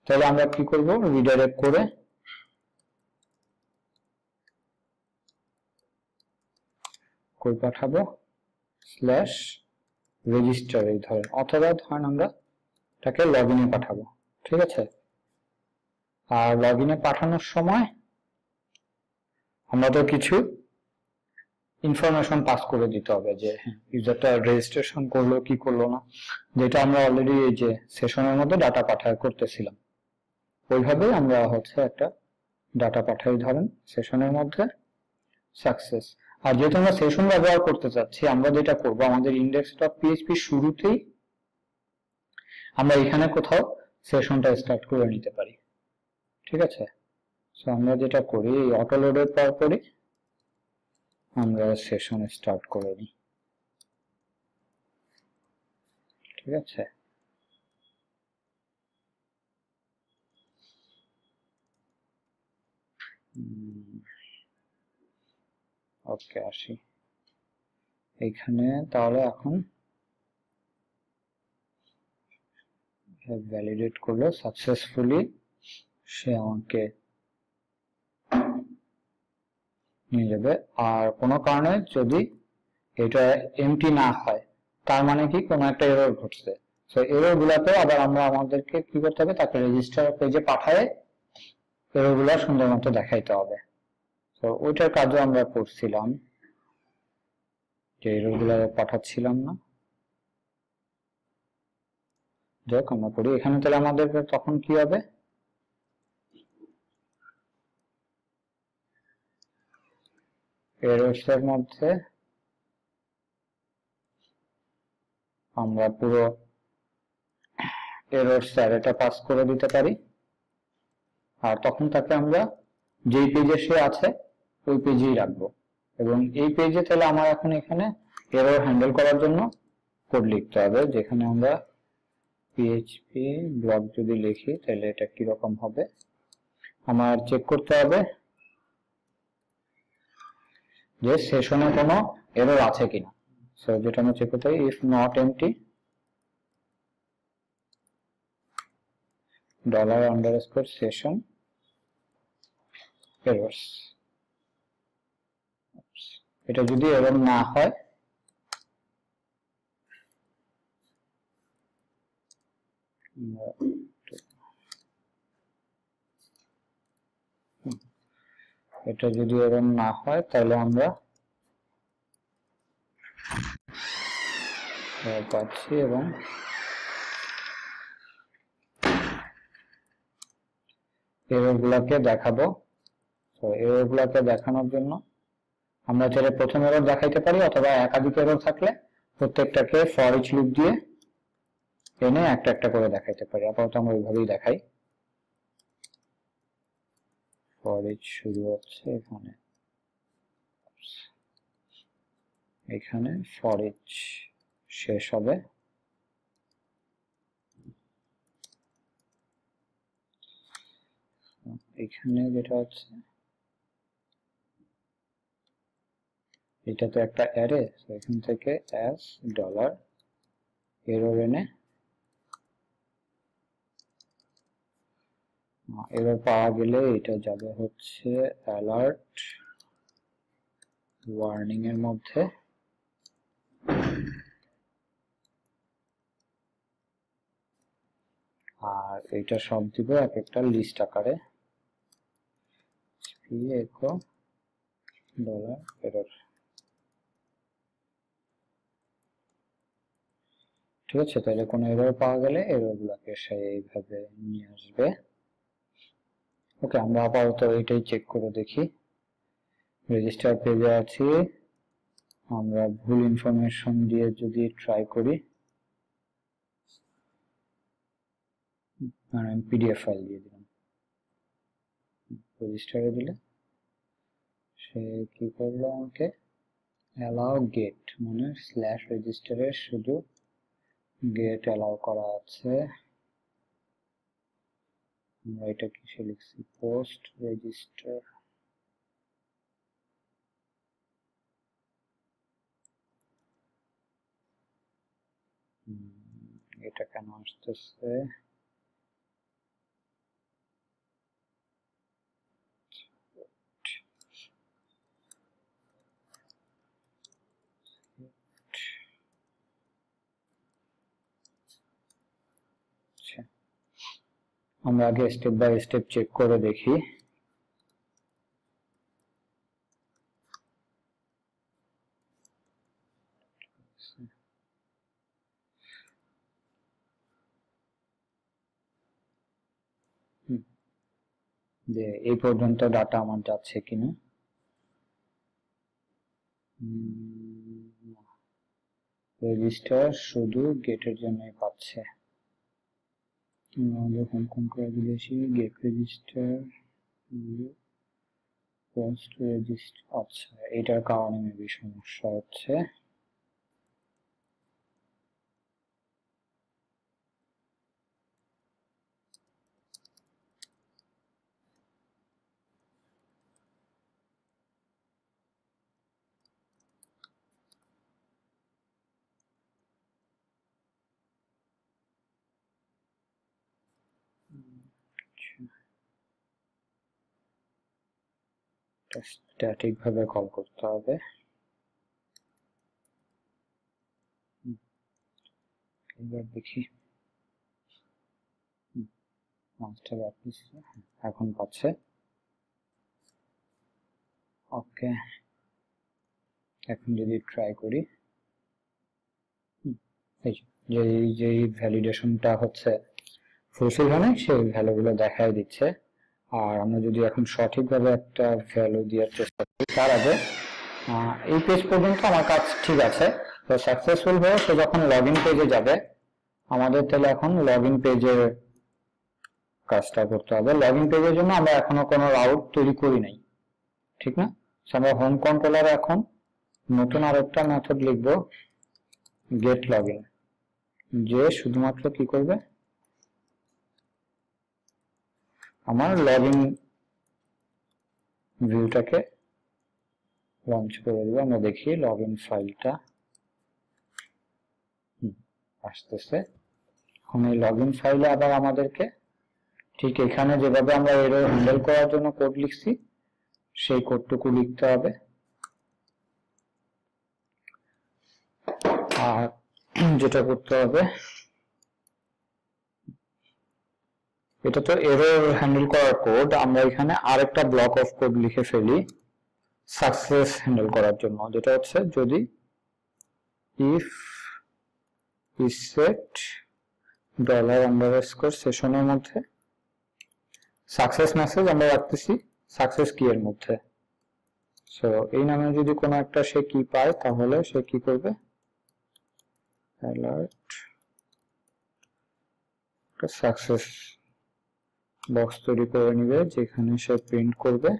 তাহলে আমরা কি করব রিডাইরেক্ট করে কই পাঠাবো স্ল্যাশ রেজিস্টার এই ধরেন অথবা ধরেন আমরা তাকে লগ ইনে পাঠাবো ঠিক আছে আর লগ ইনে পাঠানোর সময় আমরা তো কিছু ইনফরমেশন পাস করে দিতে হবে যে হ্যাঁ ইউজারটা রেজিস্ট্রেশন করলো কি করলো না যেটা আমরা অলরেডি এই যে সেশনের মধ্যে ডাটা পাঠায় করতেছিলাম ওইভাবে আমরা হচ্ছে একটা ডাটা পাঠাই ধরেন সেশনের মধ্যে সাকসেস আর যেহেতু আমরা সেশন ব্যবহার করতে চাচ্ছি আমরা যেটা করব আমাদের index.php শুরুতেই আমরা এখানে কোথাও সেশনটা স্টার্ট করে নিতে পারি ঠিক আছে। সো আমরা যেটা করি এই অটো লোডের পরপরই আমরা সেশন স্টার্ট করে দিই, ঠিক আছে। ওকে আসি এইখানে। তাহলে এখন ভ্যালিডেট করলো সাকসেসফুলি, সে আমাকে নিয়ে যাবে। আর কোনো কারণে যদি এটা এমটি না হয় তার মানে কি কোনো একটা এরর ঘটছে। সো এরর গুলাতে আবার আমরা আমাদেরকে কি করতে হবে, তাকে রেজিস্টার পেজে পাঠায় এরর গুলা সুন্দর মতো দেখাইতে হবে। তো ওইটার কাজও আমরা করছিলাম যে এরর গুলা পাঠাচ্ছিলাম না, যাই হোক আমরা করি এখানে। তাহলে আমাদের তখন কি হবে, এরর এর মধ্যে আমরা পুরো এরর অ্যারেটা পাস করে দিতে পারি। আর তখন তাকে আমরা যেই পেজে সে আছে ওই পেজেই রাখবো। এবং এই পেজে তাহলে আমার এখন এখানে এরর হ্যান্ডেল করার জন্য কোড লিখতে হবে, যেখানে আমরা পিএইচপি ব্লক যদি লিখি তাহলে এটা কিরকম হবে আমার চেক করতে হবে যে সেশনে কোনো এরর আছে কিনা। সো যেটা আমরা চেক করতে হবে if not empty dollar underscore session errors, এটা যদি এরর না হয় এটা যদি এরর না হয় তাহলে আমরা পাচ্ছি। এবং এরর গুলাকে দেখাবো। তো এরর গুলাকে দেখানোর জন্য আমরা চাইলে প্রথম এরর দেখাইতে পারি, অথবা একাধিক এরর থাকলে প্রত্যেকটাকে ফর ইচ লুপ দিয়ে এনে একটা একটা করে দেখাইতে পারি। আপাতত আমরা ওইভাবেই দেখাই। ফর ইচ শুরু হচ্ছে এখানে, এখানে ফর ইচ শেষ হবে। এখানে যেটা হচ্ছে এটা তো একটা অ্যারে, এখান থেকে অ্যাস ডলার এরর এনে এরর পাওয়া গেলে এটা যাবে হচ্ছে অ্যালার্ট ওয়ার্নিং এর মধ্যে। আর এটা সব দিব এক একটা লিস্ট আকারে ইকো ডলার এরর, ঠিক আছে। তাহলে কোনো এরর পাওয়া গেলে এরর গুলাকে সে এইভাবে নিয়ে আসবে। ওকে আমরা আপাতত এটাই চেক করে দেখি। রেজিস্টার পেজে আছি আমরা, ভুল ইনফরমেশন দিয়ে যদি ট্রাই করি, আর আমি পিডিএফ ফাইল দিয়ে দিলাম, রেজিস্টারে দিলে সে কি করলো আমাকে অ্যালাউ গেট মানে স্ল্যাশ রেজিস্টারে শুধু গেট অ্যালাউ করা আছে। আমরা এটা কিসে লিখছি, পোস্ট রেজিস্টার। এটা কেন আসতেছে, আমরা আগে স্টেপ বাই স্টেপ চেক করে দেখি। যে এই পর্যন্ত ডাটা আমার যাচ্ছে কিনা, রেজিস্টার শুধু গেটের জন্যই পাচ্ছে। Welcome congratulations, get register, post register. আচ্ছা এটার কারণে মেবি সমস্যা হচ্ছে। স্ট্যাটিক ভাবে কল করতে হবে। এবার দেখি মাস্টার অফিস এখন পাচ্ছে। ওকে এখন যদি ট্রাই করি, যে যে ভ্যালিডেশনটা হচ্ছে ফুলফিল হয় সেই ভ্যালুগুলো দেখাই দিচ্ছে। আর আমরা যদি এখন সঠিকভাবে একটা ভ্যালু দেওয়ার চেষ্টা করি, তার আগে এই পেজ পর্যন্ত আমার কাজ ঠিক আছে। তো সাকসেসফুল হয়ে সে যখন লগ ইন পেজে যাবে, আমাদের তাহলে এখন লগ ইন পেজের কাজটা করতে হবে। লগ ইন পেজের জন্য আমরা এখনো কোনো রাউট তৈরি করি নাই, ঠিক না? আমরা হোম কন্ট্রোলারে এখন নতুন আর একটা মেথড লিখবো, গেট লগ ইন, যে শুধুমাত্র কি করবে, আমার লগ ইন ভিউটাকে লঞ্চ করে দেবো। আমরা দেখি লগ ইন ফাইলটা আসতেছে। এখন এই লগ ইন ফাইলে আবার আমাদেরকে ঠিক এখানে যেভাবে আমরা এরর হ্যান্ডেল করার জন্য কোড লিখছি সেই কোডটুকু লিখতে হবে। আর যেটা করতে হবে, এটা তো এরর হ্যান্ডেল করার কোড, আমরা এখানে আরেকটা ব্লক অফ কোড লিখে ফেলি সাকসেস হ্যান্ডেল করার জন্য। যেটা হচ্ছে যদি ইফ ইসেট ডলার আন্ডারস্কোর সেশনের মধ্যে সাকসেস মেসেজ আমরা রাখতেছি সাকসেস কি এর মধ্যে। সো এই নামে যদি কোনো একটা সে কি পায় তাহলে সে কি করবে, অ্যালার্ট সাকসেস বক্স তৈরি করে নিবে, যেখানে সে প্রিন্ট করবে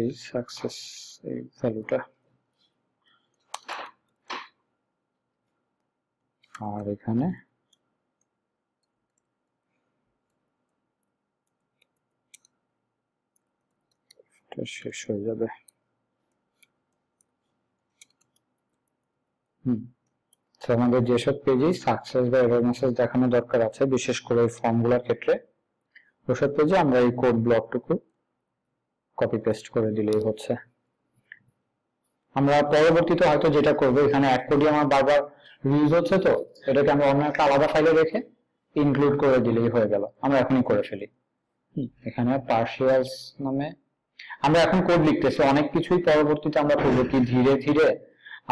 এই সাকসেস এই ভ্যালুটা। আর এখানে শেষ হয়ে যাবে। হুম আমাদের যেসব পেজে সাকসেস বা এরর মেসেজ দেখানো দরকার আছে, বিশেষ করে ফর্মগুলোর ক্ষেত্রে, ওসব পেজে আমরা এই কোড ব্লকটুকু কপি পেস্ট করে দিলেই হচ্ছে। আমরা পরবর্তীতে হয়তো যেটা করবো, এখানে অ্যাড কোডই আমার বারবার ইউজ হচ্ছে, তো এটাকে আমরা অন্য একটা আলাদা ফাইলে রেখে ইনক্লুড করে দিলেই হয়ে গেল। আমরা এখনই করে ফেলি। এখানে পার্সিয়ালস নামে আমরা এখন কোড লিখতেছি, অনেক কিছুই পরবর্তীতে আমরা করবো কি ধীরে ধীরে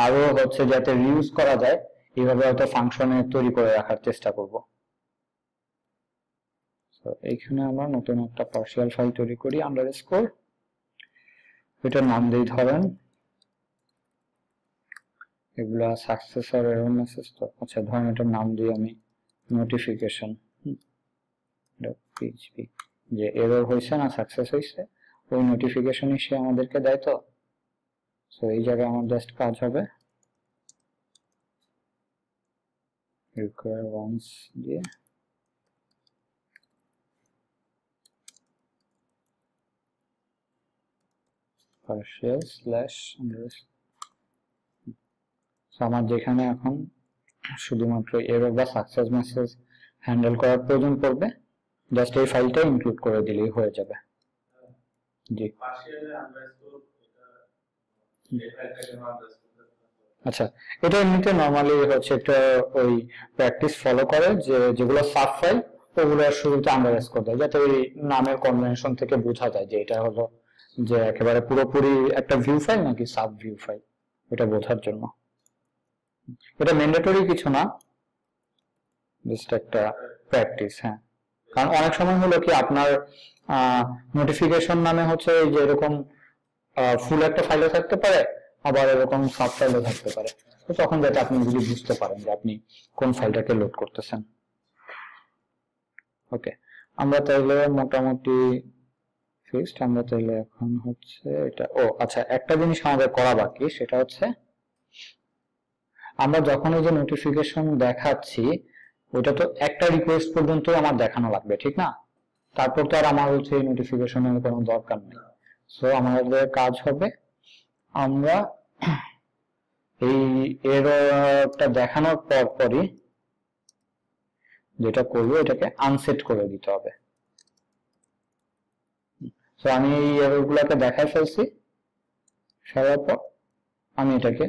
আরো হচ্ছে যাতে রিউজ করা যায়, এইভাবে হয়তো ফাংশনে তৈরি করে রাখার চেষ্টা করব। এইখানে আমরা নতুন একটা পার্সিয়াল ফাইল তৈরি করি আন্ডারস্কোর, এটার নাম দিয়ে ধরেন এগুলা সাকসেস আর এরর মেসেজ। তো আচ্ছা ধরেন এটার নাম দিয়ে আমি নোটিফিকেশন, পিএইচপি, যে এরর হয়েছে না সাকসেস হয়েছে ওই নোটিফিকেশনই সে আমাদেরকে দেয়। তো সো এই জায়গায় আমার জাস্ট কাজ হবে রিকোয়ার ওয়ান্স দিয়ে পার্সিয়াল স্ল্যাশ আন্ডারস্কোর। আমার যেখানে এখন শুধুমাত্র এরর বা সাকসেস মেসেজ হ্যান্ডেল করার প্রয়োজন পড়বে, জাস্ট এই ফাইলটা ইনক্লুড করে দিলেই হয়ে যাবে। জি আচ্ছা এটা এমনিতে নরমালি হচ্ছে একটা ওই প্র্যাকটিস ফলো করে, যে যেগুলো সাব ফাইল ওগুলো শুরুতে আন্ডারস্কোর দেয়, যাতে ওই নামের কনভেনশন থেকে বোঝা যায় যে এটা হলো যে একেবারে পুরোপুরি একটা ভিউ ফাইল নাকি সাব ভিউ ফাইল, এটা বোঝার জন্য। এটা ম্যান্ডেটরি কিছু না, জাস্ট একটা প্র্যাকটিস। হ্যাঁ, কারণ অনেক সময় হলো কি আপনার নোটিফিকেশন নামে হচ্ছে যে এরকম ফুল একটা ফাইলও থাকতে পারে, আবার এরকম সাব ফাইলও থাকতে পারে। তো তখন যাতে আপনি বুঝতে পারেন যে আপনি কোন ফাইলটাকে লোড করতেছেন। ওকে আমরা তাহলে মোটামুটি ফিক্সড। আমরা তাহলে এখন হচ্ছে এটা ও আচ্ছা একটা জিনিস আমাদের করা বাকি, সেটা হচ্ছে আমরা যখন এই যে নোটিফিকেশন দেখাচ্ছি ওটা তো একটা রিকোয়েস্ট পর্যন্ত আমার দেখানো লাগবে, ঠিক না? তারপর তো আর আমার হচ্ছে এই নোটিফিকেশনের কোনো দরকার নেই। সো আমাদের কাজ হবে আমরা এই এররটা দেখানোর পর পরই যেটা করবো এটাকে আনসেট করে দিতে হবে। সো আমি এই এরর গুলাকে দেখাই ফেলছি, সবার পর আমি এটাকে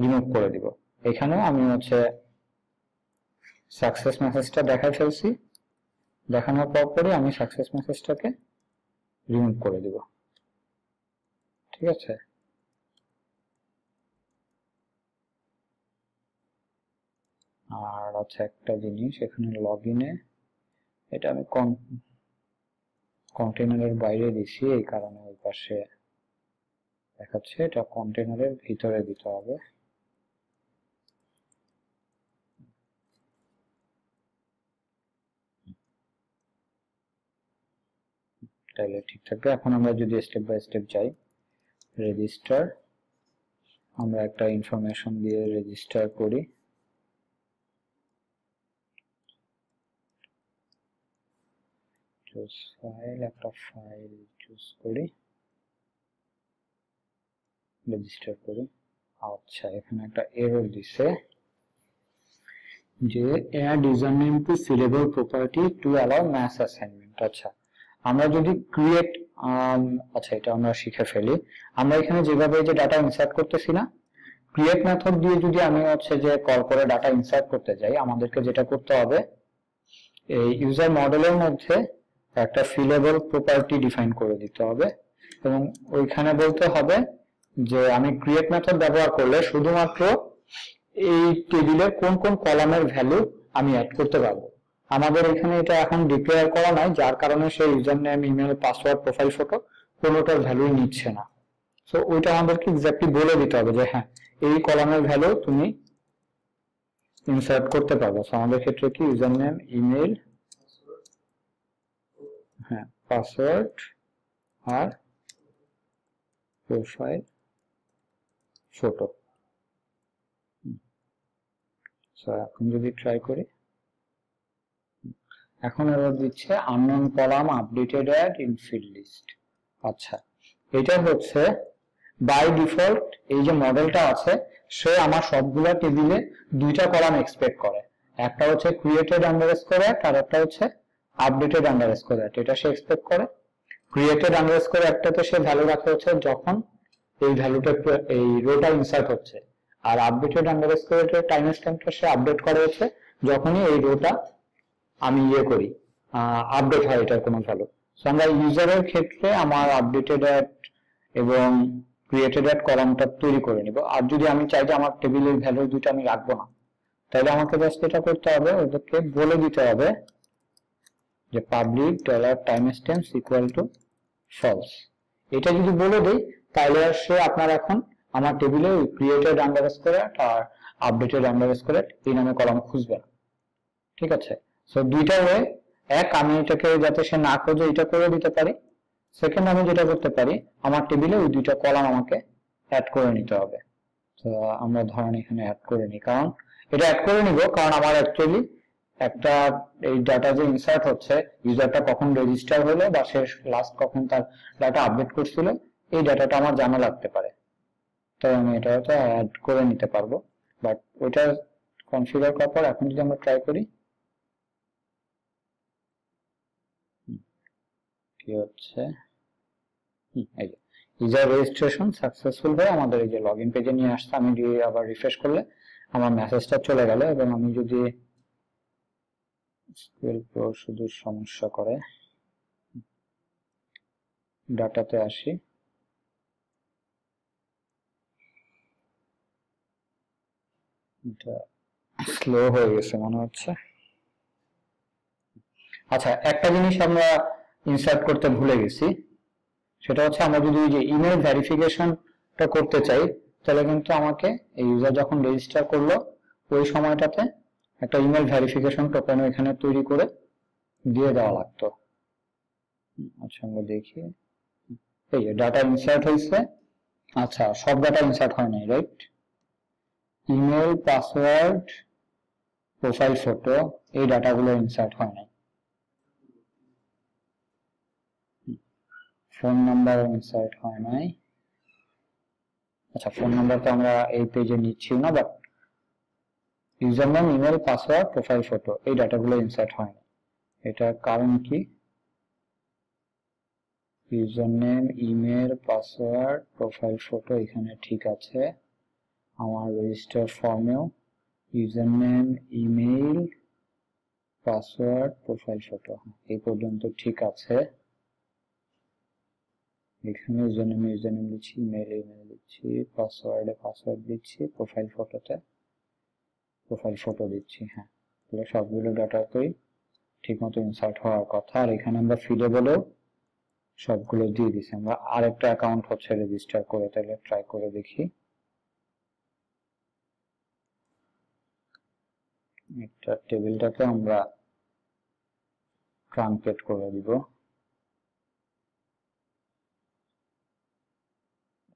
রিমুভ করে দিব। এখানেও আমি হচ্ছে সাকসেস মেসেজটা দেখাই ফেলছি, দেখানোর পর পরই আমি সাকসেস মেসেজটাকে রিমুভ করে দিব, ঠিক আছে? আর আচ্ছা একটা জিনিস এখানে লগ ইনে এটা আমি কন্টেনারের বাইরে দিছি, এই কারণে ওই পাশে দেখাচ্ছে এটা কন্টেনারের ভিতরে দিতে হবে। তাহলে ঠিক থাকবে। এখন আমরা যদি স্টেপ বাই স্টেপ যাই, রেজিস্টার আমরা একটা ইনফরমেশন দিয়ে রেজিস্টার করি, চুজ ফাইল, একটা ফাইল চুজ করি, রেজিস্টার করি। আচ্ছা এখানে একটা এরর দিছে যে add username to fillable property to allow mass assignment। আচ্ছা আমরা যদি ক্রিয়েট আচ্ছা এটা আমরা শিখে ফেলি। আমরা এখানে যেভাবে যে ডাটা ইনসার্ট করতেছি না, ক্রিয়েট মেথড দিয়ে যদি আমি হচ্ছে যে কল করে ডাটা ইনসার্ট করতে যাই, আমাদেরকে যেটা করতে হবে এই ইউজার মডেলের মধ্যে একটা ফিলেবল প্রপার্টি ডিফাইন করে দিতে হবে, এবং ওইখানে বলতে হবে যে আমি ক্রিয়েট মেথড ব্যবহার করলে শুধুমাত্র এই টেবিলের কোন কোন কলামের ভ্যালু আমি অ্যাড করতে পারবো। আমাদের এখানে এটা এখন ডিক্লেয়ার করা নাই, যার কারণে সেই user name, email, password, profile photo কোনোটার ভ্যালু নিচ্ছে না। সো ওইটা আমাদেরকে এক্স্যাক্টলি বলে দিতে হবে যে হ্যাঁ এই কলামের ভ্যালু তুমি ইনসার্ট করতে পারবে। সো আমাদের ক্ষেত্রে কি ইউজার নেম, ইমেল, হ্যাঁ পাসওয়ার্ড আর প্রোফাইল ফটো। সো এখন যদি ট্রাই করি, এখন এরা দিচ্ছে unknown column updated at in field list। আচ্ছা এটা হচ্ছে বাই ডিফল্ট এই যে মডেলটা আছে সে আমার সবগুলা টেবিলে দুইটা কলাম এক্সপেক্ট করে, একটা হচ্ছে created underscore at আর একটা হচ্ছে updated underscore at। এটা সে এক্সপেক্ট করে created underscore atটাতে সে ভ্যালু রাখতে হচ্ছে যখন এই ভ্যালুটা এই রোটা ইনসার্ট হচ্ছে, আর updated underscore at এর টাইম স্ট্যাম্পটা সে আপডেট করে হচ্ছে যখনই এই রোটা আমি ইয়ে করি আপডেট হয় এটার কোনো ভ্যালু। সো আমরা ইউজারের ক্ষেত্রে আমার আপডেটেড অ্যাট এবং ক্রিয়েটেড অ্যাট কলামটা তৈরি করে নিব। আর যদি আমি চাই যে আমার টেবিলের ভ্যালু দুটো আমি রাখবো না, তাহলে আমাকে জাস্ট এটা করতে হবে, ওদেরকে বলে দিতে হবে যে public dollar time stamps equal to false. এটা যদি বলে দিই তাহলে সে আপনার এখন আমার টেবিলে ক্রিয়েটেড আন্ডারস্কোর অ্যাট আর আপডেটেড আন্ডারস্কোর অ্যাট এই নামে কলাম খুঁজবে না, ঠিক আছে? সো দুইটা ওয়ে, এক আমি এটাকে যাতে সে না খোঁজে এটা করে দিতে পারি, সেকেন্ড আমি যেটা করতে পারি আমার টেবিলে ওই দুইটা কলাম আমাকে অ্যাড করে নিতে হবে। তো আমরা ধরেন এখানে অ্যাড করে নিই, কারণ এটা অ্যাড করে নিব কারণ আমার অ্যাকচুয়ালি একটা এই ডাটা যে ইনসার্ট হচ্ছে ইউজারটা কখন রেজিস্টার হলো বা সে লাস্ট কখন তার ডাটা আপডেট করছিল এই ডাটাটা আমার জানা লাগতে পারে, তাই আমি এটা হয়তো অ্যাড করে নিতে পারবো। বাট ওইটা কনফিগার করার পর এখন যদি আমরা ট্রাই করি কি হচ্ছে, এই যে ইউজার রেজিস্ট্রেশন সাকসেসফুল হয়ে আমাদের এই যে লগ ইন পেজে নিয়ে আসছে। আমি যদি আবার রিফ্রেশ করলে আমার মেসেজটা চলে গেল, এবং আমি যদি এসকিউএল প্রো শুধু সমস্যা করে ডাটাতে আসি, এটা স্লো হয়ে গেছে মনে হচ্ছে। আচ্ছা একটা জিনিস আমরা ইনসার্ট করতে ভুলে গেছি, সেটা হচ্ছে আমরা যদি এই যে ইমেল ভেরিফিকেশনটা করতে চাই তাহলে কিন্তু আমাকে এই ইউজার যখন রেজিস্টার করলো ওই সময়টাতে একটা ইমেল ভেরিফিকেশন টোকেন এখানে তৈরি করে দিয়ে দেওয়া লাগতো। আচ্ছা আমরা দেখি, এই যে ডাটা ইনসার্ট হয়েছে। আচ্ছা সব ডাটা ইনসার্ট হয় নাই, right? Email, password, profile photo, এই ডাটাগুলো ইনসার্ট হয় নাই। ফোন নাম্বার ইনসার্ট হয় নাই। আচ্ছা ফোন নাম্বার তো আমরা এই পেজে নিচ্ছি না, বাট ইউজার নাম, ইমেল, পাসওয়ার্ড, প্রোফাইল ফটো, এই ডাটাগুলো ইনসার্ট হয় না। এটার কারণ কি? User name, email, password, profile photo এখানে ঠিক আছে। আমার রেজিস্টার ফর্মেও user name, email, password, profile photo এই পর্যন্ত ঠিক আছে। এখানে ইউজার নেম ইউজার নেম দিচ্ছি, ইমেল ইমেল দিচ্ছি, পাসওয়ার্ডে পাসওয়ার্ড দিচ্ছি, প্রোফাইল ফটোতে প্রোফাইল ফটো দিচ্ছি। হ্যাঁ এগুলো সবগুলো ডাটাতেই ঠিক মতো ইনসার্ট হওয়ার কথা। আর এখানে আমরা ফিডে বলেও সবগুলো দিয়ে দিচ্ছি। আমরা আরেকটা অ্যাকাউন্ট হচ্ছে রেজিস্টার করে, তাহলে ট্রাই করে দেখি। একটা টেবিলটাকে আমরা ট্রাঙ্কেট করে দিব।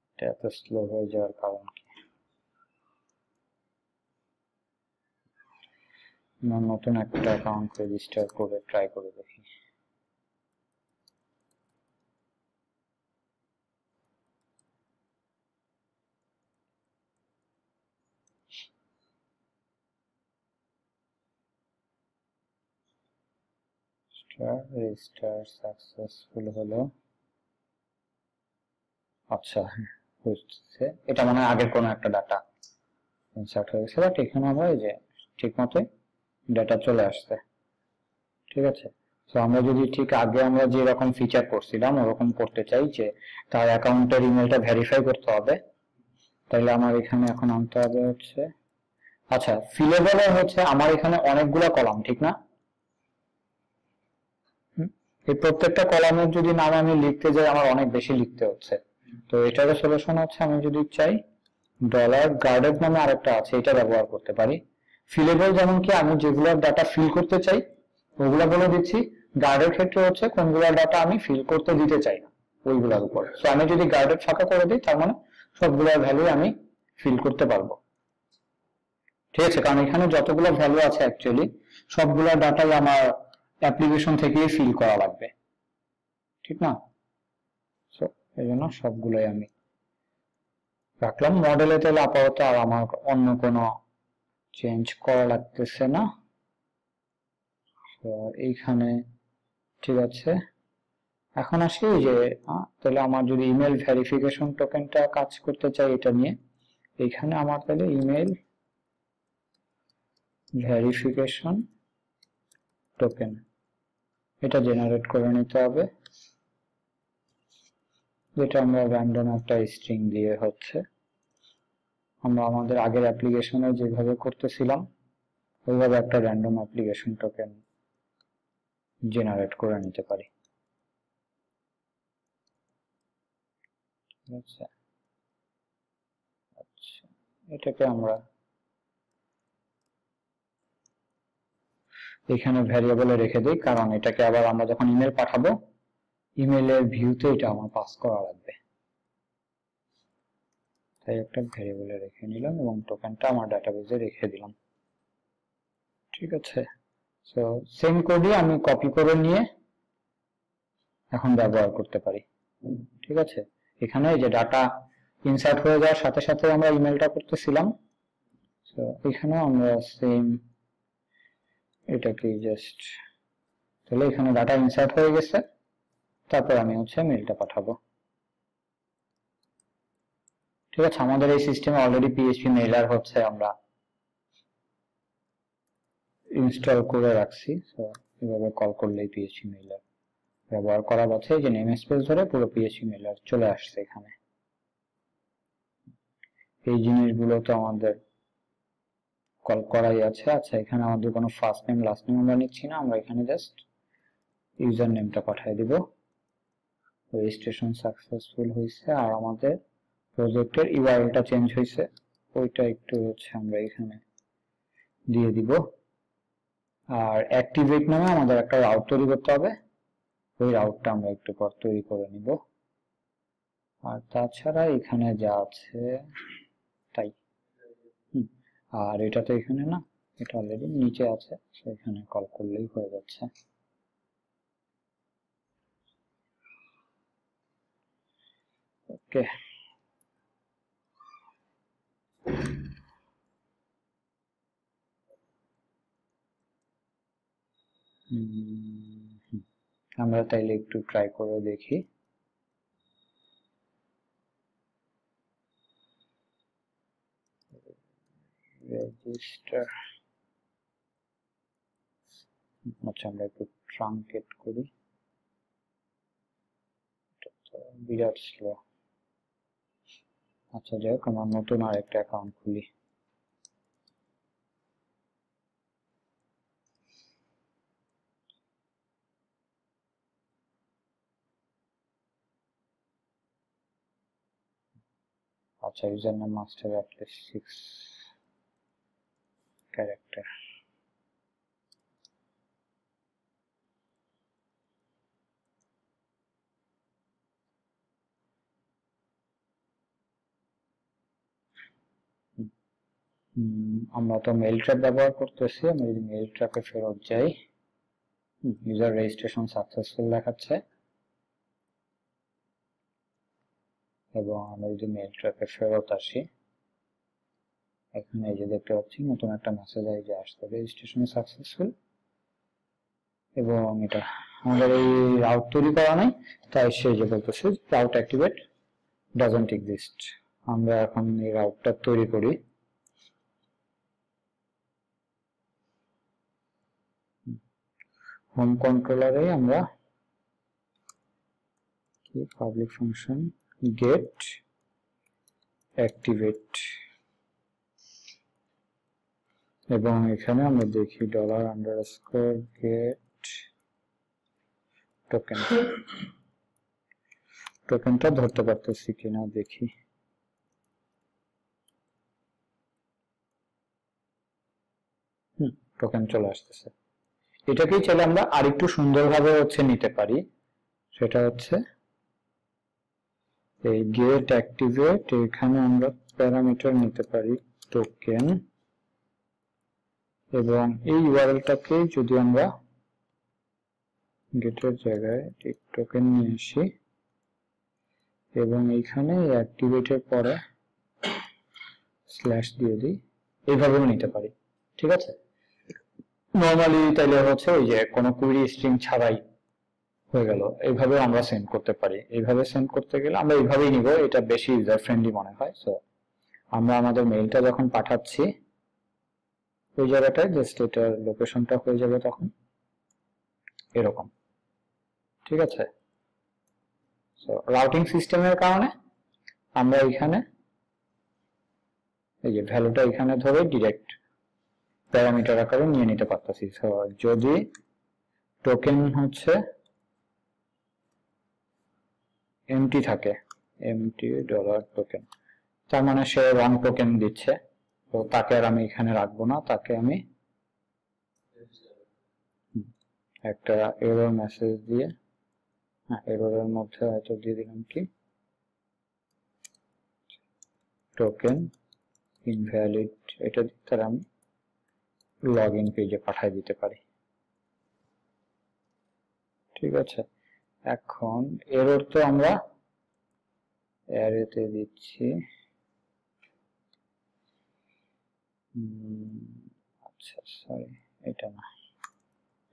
এটা এত স্লো হয়ে যাওয়ার কারণ কি? আমরা নতুন একটা অ্যাকাউন্ট রেজিস্টার করে ট্রাই করে দেখি। রেজিস্টার সাকসেসফুল হলো। আচ্ছা বুঝছে, এটা মানে আগের কোনো একটা ডাটা ইনসার্ট হয়ে গেছে, বাট এখানে আমরা এই যে ঠিক মতো ডাটা চলে আসছে। ঠিক আছে, তো আমরা যদি ঠিক আগে আমরা যেরকম ফিচার করছিলাম ওরকম করতে চাই, যে তার অ্যাকাউন্টের ইমেলটা ভেরিফাই করতে হবে, তাহলে আমার এখানে এখন আনতে হবে হচ্ছে। আচ্ছা ফিলেবলে হচ্ছে আমার এখানে অনেকগুলো কলাম, ঠিক না? এই প্রত্যেকটা কলামের যদি নাম আমি লিখতে যাই আমার অনেক বেশি লিখতে হচ্ছে। তো এটারও সলিউশন হচ্ছে আমি যদি চাই ডলার গার্ডেড নামে আরেকটা আছে, এটা ব্যবহার করতে পারি। ফিলেবল যেমন কি আমি যেগুলোর ডাটা ফিল করতে চাই ওগুলা বলে দিচ্ছি, গার্ডের ক্ষেত্রে হচ্ছে কোনগুলোর ডাটা আমি ফিল করতে দিতে চাই না ওইগুলোর উপর। সো আমি যদি গার্ডেড ফাঁকা করে দিই তার মানে সবগুলোর ভ্যালু আমি ফিল করতে পারবো। ঠিক আছে, কারণ এখানে যতগুলো ভ্যালু আছে অ্যাকচুয়ালি সবগুলো ডাটাই আমার অ্যাপ্লিকেশন থেকে ফিল করা লাগবে, ঠিক না? সো এই জন্য সবগুলোই আমি রাখলাম। মডেলে তাহলে আপাতত আর আমার অন্য কোনো চেঞ্জ করা লাগতেছে না। তো এইখানে ঠিক আছে, এখন আসি যে তাহলে আমার যদি ইমেল ভেরিফিকেশন টোকেনটা কাজ করতে চাই এটা নিয়ে, এইখানে আমার তাহলে ইমেল ভেরিফিকেশন টোকেন এটা জেনারেট করে নিতে হবে, যেটা আমরা র্যান্ডম একটা স্ট্রিং দিয়ে হচ্ছে আমরা আমাদের আগের অ্যাপ্লিকেশনে যেভাবে করতেছিলাম ওইভাবে একটা র্যান্ডম অ্যাপ্লিকেশন টোকেন জেনারেট করে নিতে পারি। আচ্ছা আচ্ছা এটাকে আমরা এখানে ভ্যারিয়েবলে রেখে দিই, কারণ এটাকে আবার আমরা যখন ইমেল পাঠাবো ইমেলের ভিউতে এটা আমার পাস করা লাগবে। তাই একটা ভ্যারিয়েবলে রেখে নিলাম এবং টোকেনটা আমার ডাটাবেজে রেখে দিলাম। ঠিক আছে, সো সেম কোডই আমি কপি করে নিয়ে এখন ব্যবহার করতে পারি। ঠিক আছে, এখানে যে ডাটা ইনসার্ট হয়ে যাওয়ার সাথে সাথে আমরা ইমেলটা করতেছিলাম, সো এখানে আমরা সেম এটাকে জাস্ট, তাহলে এখানে ডাটা ইনসার্ট হয়ে গেছে। তারপর আমি হচ্ছে মেলটা পাঠাবো। ঠিক আছে, আমাদের এই সিস্টেমে অলরেডি পিএইচপি মেইলার হচ্ছে আমরা ইনস্টল করে রাখছি। সো এইভাবে কল করলে পিএইচপি মেইলার ব্যবহার করা যাচ্ছে। এই যে নেম স্পেস ধরে পুরো পিএইচপি মেইলার চলে আসছে এখানে। এই জিনিসগুলো তো আমাদের কল করাই আছে। আচ্ছা এখানে আমাদের কোনো ফার্স্ট নেম লাস্ট নেম আমরা নিচ্ছি না, আমরা এখানে জাস্ট ইউজার নেমটা পাঠিয়ে দিব। রেজিস্ট্রেশন সাকসেসফুল হয়েছে, আর আমাদের প্রজেক্টের ইউআরএলটা চেঞ্জ হয়েছে ওইটা একটু হচ্ছে আমরা এখানে দিয়ে দিব। আর অ্যাক্টিভেট নামে আমাদের একটা রাউট তৈরি করতে হবে, ওই রাউটটা আমরা একটু পর তৈরি করে নিব। আর তাছাড়া এখানে যা আছে তাই, আর এটা তো এখানে না, এটা অলরেডি নিচে আছে, সেখানে কল করলেই হয়ে যাচ্ছে। ওকে, আমরা তাইলে একটু ট্রাই করে দেখি। রেজিস্টার, আচ্ছা আমরা একটু ট্রাঙ্কেট করি, বিরাট স্লো। আচ্ছা যাই হোক, আমার নতুন আর একটা অ্যাকাউন্ট খুলি। আচ্ছা, user name must at least six character. আমরা তো মেল ট্র্যাপ ব্যবহার করতেছি, আমরা যদি মেল ট্র্যাপে ফেরত যাই, ইউজার রেজিস্ট্রেশন সাকসেসফুল দেখাচ্ছে, এবং আমরা যদি মেল ট্র্যাপে ফেরত আসি, এখানে এই যে দেখতে পাচ্ছি নতুন একটা মেসেজ আই যে আসছে রেজিস্ট্রেশন সাকসেসফুল, এবং এটা আমাদের এই রাউট তৈরি করা নাই, তাই সে যে বলতেছে রাউট অ্যাক্টিভেট ডাজন্ট এক্সিস্ট। আমরা এখন এই রাউটটা তৈরি করি। হোম কন্ট্রোলারে আমরা কি পাবলিক ফাংশন গেট অ্যাক্টিভেট, এবং এখানে আমরা দেখি ডলার আন্ডারস্কোর গেট টোকেন, টোকেনটা ধরতে পারতেছি কিনা দেখি। হুম, টোকেন চলে আসতেছে। এটাকেই চাইলে আমরা আরেকটু সুন্দরভাবে হচ্ছে নিতে পারি, সেটা হচ্ছে এই গেট অ্যাক্টিভেট, এখানে আমরা প্যারামিটার নিতে পারি টোকেন, এবং এই ইউআরএলটাকে যদি আমরা গেটের জায়গায় টোকেন নিয়ে আসি, এবং এইখানে অ্যাক্টিভেটের পরে স্ল্যাশ দিয়ে দিই, এইভাবেও নিতে পারি। ঠিক আছে, নর্মালি তাইলে হচ্ছে ওই যে কোনো কুইরি স্ট্রিং ছাড়াই হয়ে গেল, এইভাবে আমরা সেন্ড করতে পারি। এইভাবে সেন্ড করতে গেলে আমরা এইভাবেই নিব, এটা বেশি ইউজার ফ্রেন্ডলি মনে হয়। সো আমরা আমাদের মেইলটা যখন পাঠাচ্ছি ওই জায়গাটায় জাস্ট এটার লোকেশনটা হয়ে যাবে তখন এরকম। ঠিক আছে, সো রাউটিং সিস্টেমের কারণে আমরা এইখানে এই যে ভ্যালুটা এখানে ধরে ডিরেক্ট প্যারামিটার আকারে নিয়ে নিতে পারতেছি। যদি টোকেন হচ্ছে এমটি থাকে, এমটি ডলার টোকেন, তার মানে সে রং টোকেন দিচ্ছে, তো তাকে আর আমি এখানে রাখবো না, তাকে আমি একটা এরর মেসেজ দিয়ে, হ্যাঁ এররের মধ্যে হয়তো দিয়ে দিলাম কি টোকেন ইনভ্যালিড, এটা তার আমি লগ ইন পেজে পাঠিয়ে দিতে পারি। ঠিক আছে, এখন এরর তো আমরা অ্যারেতে দিচ্ছি। আচ্ছা সরি, এটা না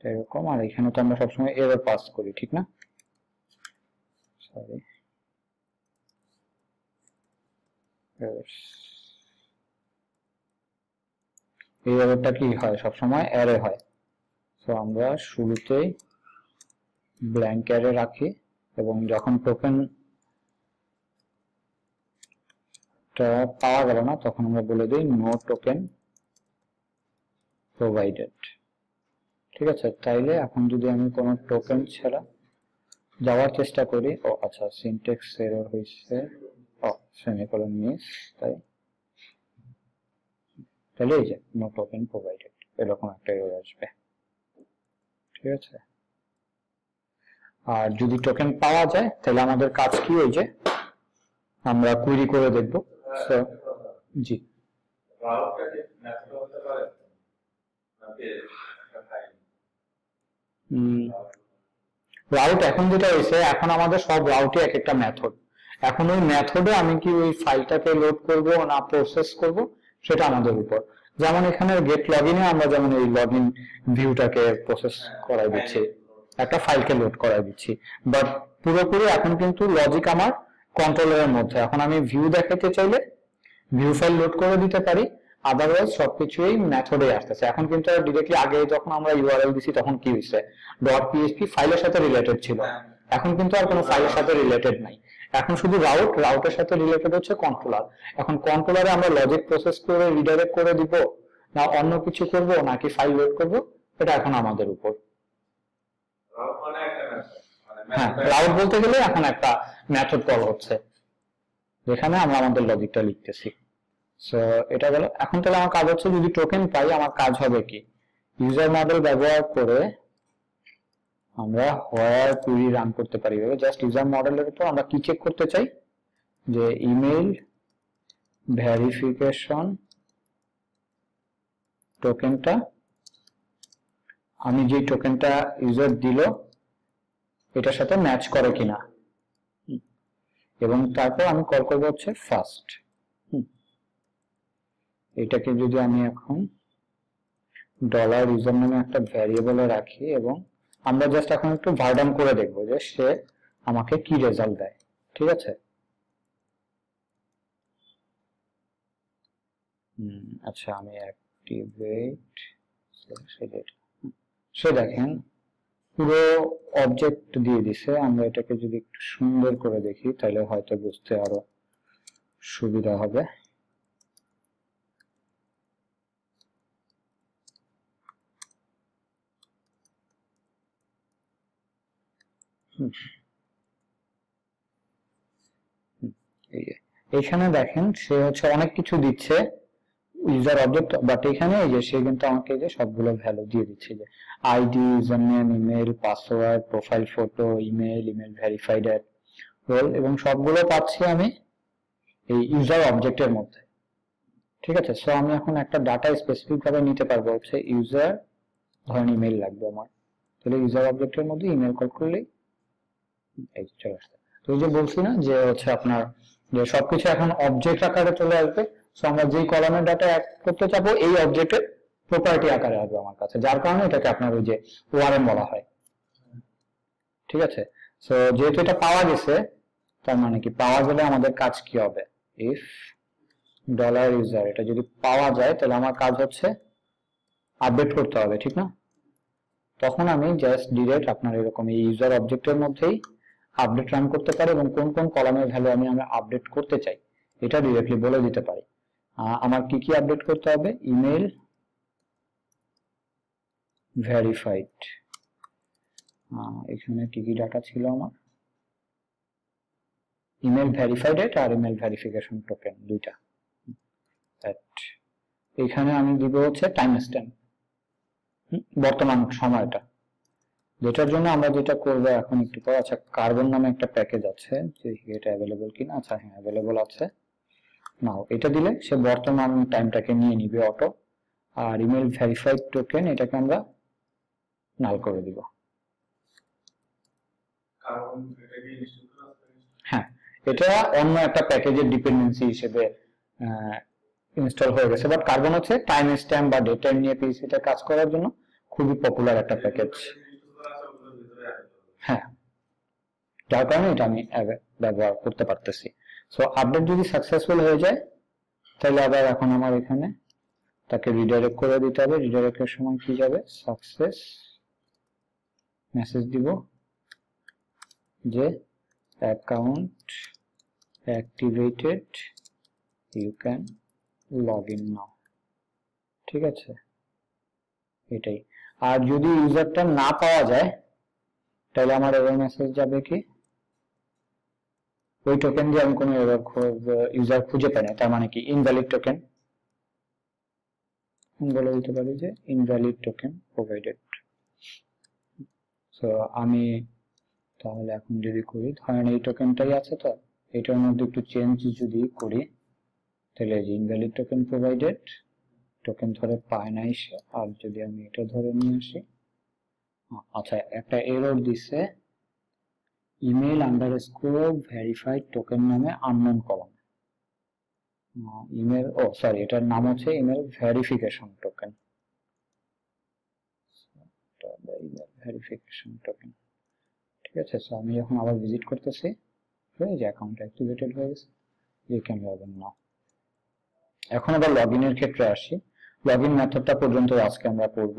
এরকম, আর এখানে তো আমরা সবসময় এরর পাস করি, ঠিক না? সরি, এই এররটা কি হয় সবসময় অ্যারে হয়। তো আমরা শুরুতেই ব্ল্যাঙ্ক অ্যারে রাখি, এবং যখন টোকেনটা পাওয়া গেল না তখন আমরা বলে দিই নো টোকেন প্রোভাইডেড। ঠিক আছে, তাইলে এখন যদি আমি কোনো টোকেন ছাড়া যাওয়ার চেষ্টা করি, ও আচ্ছা সিনট্যাক্স এরর হয়েছে, ও সেমিকোলন মিস, তাই তাহলে এই যে নো টোকেন প্রোভাইডেড এরকম একটা এরর আসবে। ঠিক আছে। আর যদি টোকেন পাওয়া যায় তাহলে আমাদের কাজ কি, ওই যে আমরা কুইরি করে দেখব। জি রাউট এখন যেটা হয়েছে, এখন আমাদের সব রাউটে এক একটা মেথড, এখন ওই মেথডে আমি কি ওই ফাইলটাকে লোড করব না প্রসেস করব সেটা আমাদের উপর। যেমন এখানে গেট লগইনে আমরা যেমন এই লগইন ভিউটাকে প্রসেস করাই দিচ্ছি, একটা ফাইলকে লোড করাই দিচ্ছি, বাট পুরোপুরি এখন কিন্তু লজিক আমার কন্ট্রোলারের মধ্যে। এখন আমি ভিউ দেখাতে চাইলে ভিউ ফাইল লোড করে দিতে পারি, আদারওয়াইজ সবকিছুই মেথডে আসতেছে এখন কিন্তু। ডিরেক্টলি আগে যখন আমরা ইউআরএল দিছি তখন কি হয়েছে, ডট পিএইচপি ফাইলের সাথে রিলেটেড ছিল, এখন কিন্তু আর কোনো ফাইলের সাথে রিলেটেড নাই, এখন শুধু রাউট, রাউটের সাথে রিলেটেড হচ্ছে কন্ট্রোলার। এখন কন্ট্রোলারে আমরা লজিক প্রসেস করে রিডাইরেক্ট করে দিব না অন্য কিছু করব নাকি ফাইল লোড করব, এটা এখন আমাদের উপর। হ্যাঁ রাউট বলতে গেলে এখন একটা মেথড কল হচ্ছে যেখানে আমরা আমাদের লজিকটা লিখতেছি। সো এটা গেল। এখন তাহলে আমার কাজ হচ্ছে যদি টোকেন পাই আমার কাজ হবে কি, ইউজার মডেল ব্যবহার করে আমরা হোয়ার কুয়েরি রান করতে পারি। জাস্ট ইউজার মডেলের উপর আমরা কি চেক করতে চাই, যে ইমেল ভেরিফিকেশন টোকেনটা, আমি যে টোকেনটা ইউজার দিল এটার সাথে ম্যাচ করে কিনা, এবং তারপর আমি কল করব হচ্ছে ফার্স্ট। এটাকে যদি আমি এখন ডলার ইউজার নামে একটা ভ্যারিয়েবলে রাখি, এবং আমরা জাস্ট এখন একটু ভার্ডাম করে দেখব যে সে আমাকে কি রেজাল্ট দেয়, ঠিক আছে। আচ্ছা আমি অ্যাক্টিভেট, সে দেখেন পুরো অবজেক্ট দিয়ে দিছে। আমরা এটাকে যদি একটু সুন্দর করে দেখি তাহলে হয়তো বুঝতে আরো সুবিধা হবে। এখানে দেখেন সে হচ্ছে অনেক কিছু দিচ্ছে ইউজার অবজেক্ট, বাট এখানে এই যে সে কিন্তু আমাকে যে সবগুলো ভ্যালু দিয়ে দিচ্ছে, যে ID, user name, email, password, profile photo, email, email verified at role, এবং সবগুলো পাচ্ছি আমি এই ইউজার অবজেক্টের মধ্যে, ঠিক আছে। সো আমি এখন একটা ডাটা স্পেসিফিক ভাবে নিতে পারবো, হচ্ছে ইউজার ধরেন ইমেল লাগবে আমার, তাহলে ইউজার অবজেক্টের মধ্যে ইমেল কল করলেই এই চলে আসবে। তো এই যে বলছি না যে হচ্ছে আপনার যে সবকিছু এখন অবজেক্ট আকারে চলে আসবে, সো আমরা যে কলামের ডাটা অ্যাড করতে চাবো এই অবজেক্টের প্রপার্টি আকারে আসবে আমার কাছে, যার কারণে এটাকে আপনার ওই যে ওআরএম বলা হয়, ঠিক আছে। সো যেহেতু এটা পাওয়া গেছে তার মানে কি, পাওয়া গেলে আমাদের কাজ কি হবে, ইফ ডলার ইউজার, এটা যদি পাওয়া যায় তাহলে আমার কাজ হচ্ছে আপডেট করতে হবে, ঠিক না। তখন আমি জাস্ট ডিরেক্ট আপনার এরকম এই ইউজার অবজেক্টের মধ্যেই আপডেট রান করতে পারি, এবং কোন কোন কলামের ভ্যালু আমি আমরা আপডেট করতে চাই এটা ডিরেক্টলি বলে দিতে পারি। আমার কি কি আপডেট করতে হবে, ইমেল ভেরিফাইড, এখানে কি কি ডাটা ছিল আমার, ইমেল ভেরিফাইড আর ইমেল ভেরিফিকেশন টোকেন দুইটা। এখানে আমি দিব হচ্ছে টাইম স্ট্যাম্প, বর্তমান সময়টা, যেটার জন্য আমরা যেটা করবো এখন একটু পর। আচ্ছা কার্বন নামে একটা প্যাকেজ আছে, এটা অ্যাভেলেবল কিনা, আচ্ছা হ্যাঁ অ্যাভেলেবল আছে। নাও এটা দিলে সে বর্তমান টাইমটাকে নিয়ে নিবে অটো, আর ইমেল ভেরিফাইড টোকেন এটাকে আমরা নাল করে দিব। হ্যাঁ এটা অন্য একটা প্যাকেজের ডিপেন্ডেন্সি হিসেবে ইনস্টল হয়ে গেছে, বাট কার্বন হচ্ছে টাইম স্ট্যাম্প বা ডেটা নিয়ে পিএইচপিতে কাজ করার জন্য খুবই পপুলার একটা প্যাকেজ। হ্যাঁ যার কারণে এটা আমি ব্যবহার করতে পারতেছি। সো আপডেট যদি সাকসেসফুল হয়ে যায় তাহলে আবার এখন আমার এখানে তাকে রিডাইরেক্ট করে দিতে হবে। রিডাইরেক্টের সময় কি যাবে, সাকসেস মেসেজ দিব যে account activated, you can log in now, ঠিক আছে এটাই। আর যদি ইউজারটা না পাওয়া যায় তাহলে আমার এরর মেসেজ যাবে কি, ওই টোকেন দিয়ে আমি কোনো এরর ইউজার খুঁজে পাই না, তার মানে কি ইনভ্যালিড টোকেন, বলে দিতে পারি যে ইনভ্যালিড টোকেন প্রোভাইডেড। সো আমি তাহলে এখন যদি করি ধরেন এই টোকেনটাই আছে তো এটার মধ্যে একটু চেঞ্জ যদি করি তাহলে ইনভ্যালিড টোকেন প্রোভাইডেড টোকেন ধরে পায় না এসে আর যদি আমি এটা ধরে নিয়ে আসি আচ্ছা একটা এরর দিছে ইমেল আন্ডারস্কোর ভেরিফাইড টোকেন নামে আননোন কলাম ইমেল ও সরি এটার নাম হচ্ছে email verification token email verification token ঠিক আছে সো আমি এখন আবার ভিজিট করতেছি এই যে অ্যাকাউন্ট অ্যাক্টিভেটেড হয়ে গেছে you can log in now এখন আবার লগইন এর ক্ষেত্রে আসি লগইন মেথডটা পর্যন্ত আজকে আমরা পড়ব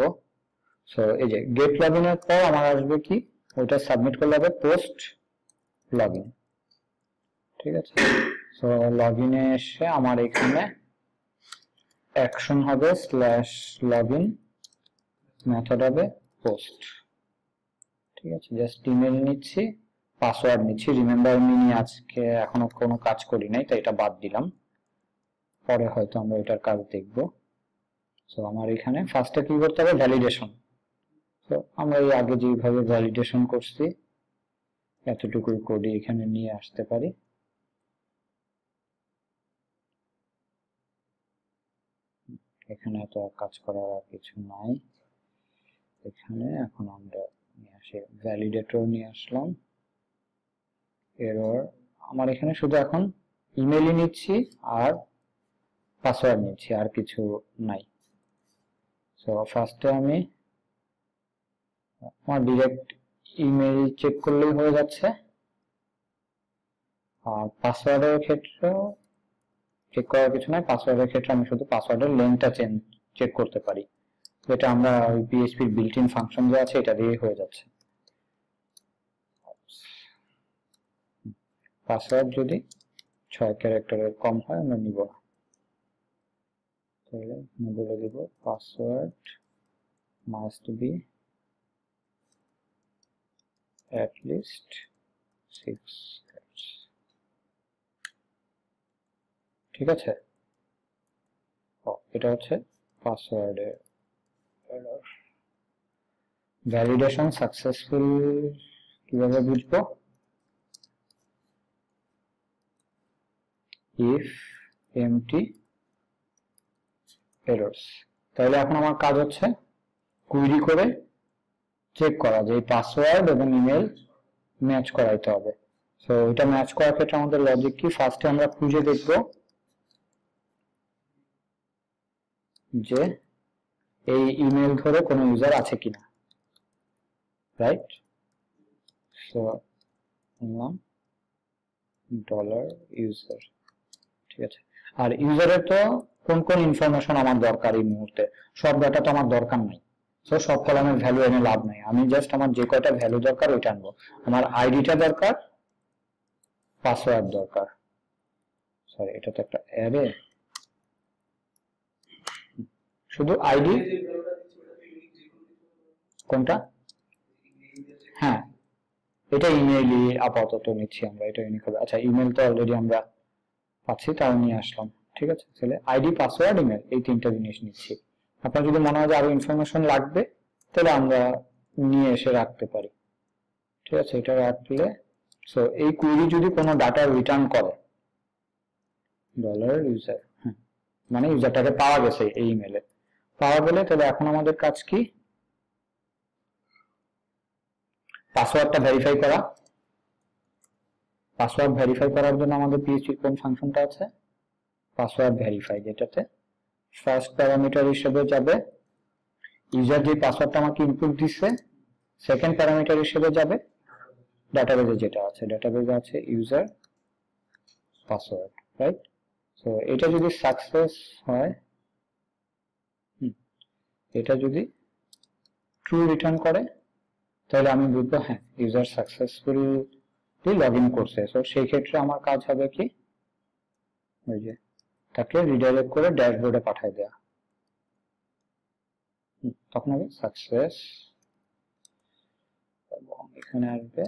সো এই যে গেট লগইন এর পর আমার আসবে কি ওটা সাবমিট করলে হবে পোস্ট লগইন ঠিক আছে সো লগইন এ এসে আমার এখানে অ্যাকশন হবে স্ল্যাশ লগইন মেথড হবে পোস্ট ঠিক আছে জাস্ট ইমেল নিচ্ছি পাসওয়ার্ড নিচ্ছি রিমেম্বার মি আজকে এখনো কোনো কাজ করি নাই তাই এটা বাদ দিলাম পরে হয়তো আমরা এটার কাজ দেখব সো আমার এখানে ফার্স্টে কি করতে হবে ভ্যালিডেশন সো আমরা এই আগে যেভাবে ভ্যালিডেশন করছি এতটুকু কোড এখানে নিয়ে আসতে পারি এখানে তো কাজ করার আর কিছু নাই এখানে এখন আমরা নিয়ে আসি ভ্যালিডেটর নিয়ে আসলাম এরর আমার এখানে শুধু এখন ইমেইলই নিচ্ছি আর পাসওয়ার্ড নিচ্ছি আর কিছু নাই সো ফার্স্টে আমি আমার ডাইরেক্ট ইমেইল চেক করলেই হয়ে যাচ্ছে আর পাসওয়ার্ডের ক্ষেত্রে চেক করার কিছু নাই পাসওয়ার্ডের ক্ষেত্রে আমি শুধু পাসওয়ার্ডের লেন্থটা চেঞ্জ চেক করতে পারি যেটা আমরা ওই পিএইচপি বিল্ট ইন ফাংশন যা আছে এটা দিয়ে হয়ে যাচ্ছে পাসওয়ার্ড যদি ছয় ক্যারেক্টারের কম হয় আমরা নিব না তাহলে আমি বলে দেব password must be at least six characters ঠিক আছে ও এটা হচ্ছে পাসওয়ার্ডের এরর ভ্যালিডেশন সাকসেসফুল কিভাবে বুঝবো if empty errors তাহলে এখন আমার কাজ হচ্ছে কোয়েরি করে চেক করা যে পাসওয়ার্ড এবং ইমেল ম্যাচ করাইতে হবে সো এটা ম্যাচ করার ক্ষেত্রে আমাদের লজিক কি ফার্স্টে আমরা খুঁজে দেখব যে এই ইমেল ধরে কোনো ইউজার আছে কিনা রাইট সো ডলার ইউজার ঠিক আছে আর ইউজারের তো কোন কোন ইনফরমেশন আমার দরকার এই মুহূর্তে সব ডাটা তো আমার দরকার নাই সো সব কলামের ভ্যালু এনে লাভ নাই আমি জাস্ট আমার যে কয়টা ভ্যালু দরকার ওইটা আনবো আমার আইডিটা দরকার পাসওয়ার্ড দরকার সরি এটা তো একটা অ্যারে শুধু আইডি কোনটা হ্যাঁ এটা ইমেইলই আপাতত নিচ্ছি আমরা এটা ইউনিক হবে আচ্ছা ইমেল তো অলরেডি আমরা পাচ্ছি তাও নিয়ে আসলাম ঠিক আছে তাহলে আইডি পাসওয়ার্ড ইমেল এই তিনটা জিনিস নিচ্ছি আপনারা যদি মনে হয় যে আরো ইনফরমেশন লাগবে তাহলে আমরা নিয়ে এসে রাখতে পারি ঠিক আছে এটা রাখলে সো এই কোয়েরি যদি কোনো ডাটা রিটার্ন করে ডলার ইউজার মানে ইউজারটাকে পাওয়া গেছে এই ইমেলে পাওয়া গেলে তাহলে এখন আমাদের কাজ কি পাসওয়ার্ডটা ভেরিফাই করা পাসওয়ার্ড ভেরিফাই করার জন্য আমাদের পিএইচপি কোন ফাংশনটা আছে পাসওয়ার্ড ভেরিফাই যেটাতে ফার্স্ট প্যারামিটার হিসেবে যাবে ইউজার যে পাসওয়ার্ডটা আমাকে ইনপুট দিচ্ছে সেকেন্ড প্যারামিটার হিসেবে যাবে ডাটাবেজে যেটা আছে ডাটাবেজে আছে ইউজার পাসওয়ার্ড রাইট সো এটা যদি সাকসেস হয় হুম এটা যদি ট্রু রিটার্ন করে তাহলে আমি বুঝবো হ্যাঁ ইউজার সাকসেসফুলি লগইন করছে সো সেই ক্ষেত্রে আমার কাজ হবে কি ওই যে তাকে রিডাইরেক্ট করে ড্যাশবোর্ডে পাঠিয়ে দেয়া তখন হবে সাকসেস এবং এখানে আসবে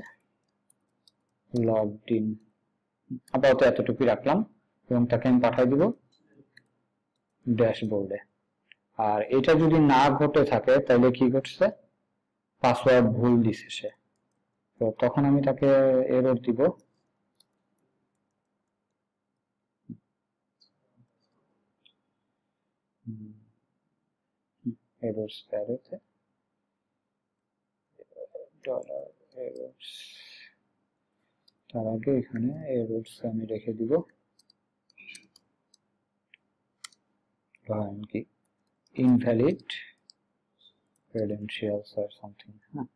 লগড ইন আপাতত এতটুকুই রাখলাম এবং তাকে আমি পাঠিয়ে দিব ড্যাশবোর্ডে আর এটা যদি না ঘটে থাকে তাহলে কি ঘটছে পাসওয়ার্ড ভুল দিছে সে, তো তখন আমি তাকে এরর দিব। errors errors dollar errors তার আগে এখানে errors আমি রেখে দিব কারণ কি invalid credentials or something, হ্যাঁ।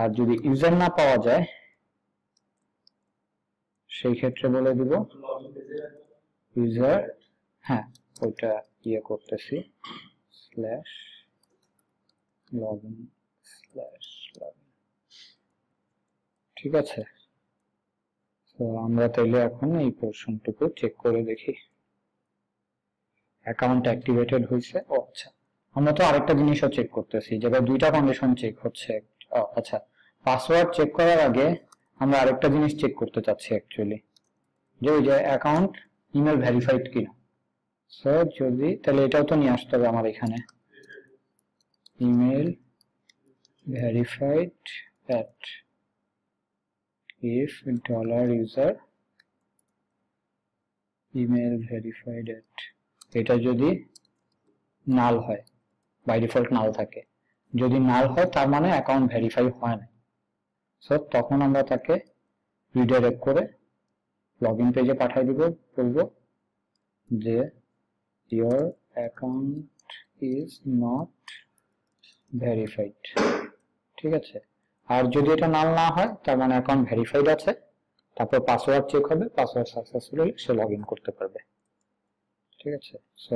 আর যদি ইউজার না পাওয়া যায় সেই ক্ষেত্রে বলে দিব ইউজার, হ্যাঁ ওটা ইয়ে করতেছি স্ল্যাশ লগইন স্ল্যাশ লগইন, ঠিক আছে। তো আমরা তাহলে এখন এই পোরশনটুকু চেক করে দেখি অ্যাকাউন্ট অ্যাক্টিভেটেড হয়েছে। ও আচ্ছা, আমরা তো আরেকটা জিনিসও চেক করতেছি, যেটা দুইটা কন্ডিশন চেক হচ্ছে। আচ্ছা, পাসওয়ার্ড চেক করার আগে আমরা আরেকটা জিনিস চেক করতে চাচ্ছি অ্যাকচুয়ালি, যে ওই যে অ্যাকাউন্ট ইমেল ভেরিফাইড কিনা। সো যদি তাহলে এটাও তো নিয়ে আসতে হবে আমার এখানে, email verified at if dollar user email verified at, এটা যদি নাল হয়, বাই ডিফল্ট নাল থাকে, যদি নাল হয় তার মানে অ্যাকাউন্ট ভেরিফাই হয় না। সো তখন আমরা তাকে রিডাইরেক্ট করে লগইন পেজে পাঠিয়ে দিব, বলবো যে your account is not verified, ঠিক আছে। আর যদি এটা নাল না হয় তার মানে অ্যাকাউন্ট ভেরিফাইড আছে, তারপর পাসওয়ার্ড চেক হবে, পাসওয়ার্ড সাকসেসফুলি সে লগইন করতে পারবে, ঠিক আছে। সো